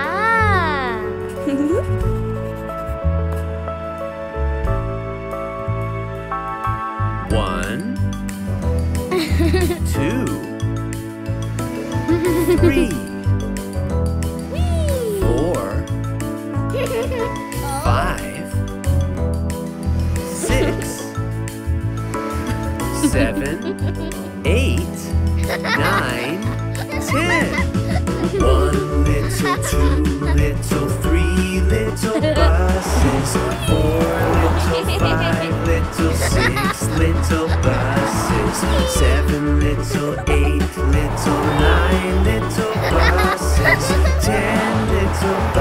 Ah. One, two, three. Seven, eight, nine, ten. One little, two little, three little buses, four little, five little, six little buses, seven little, eight little, nine little buses, ten little buses.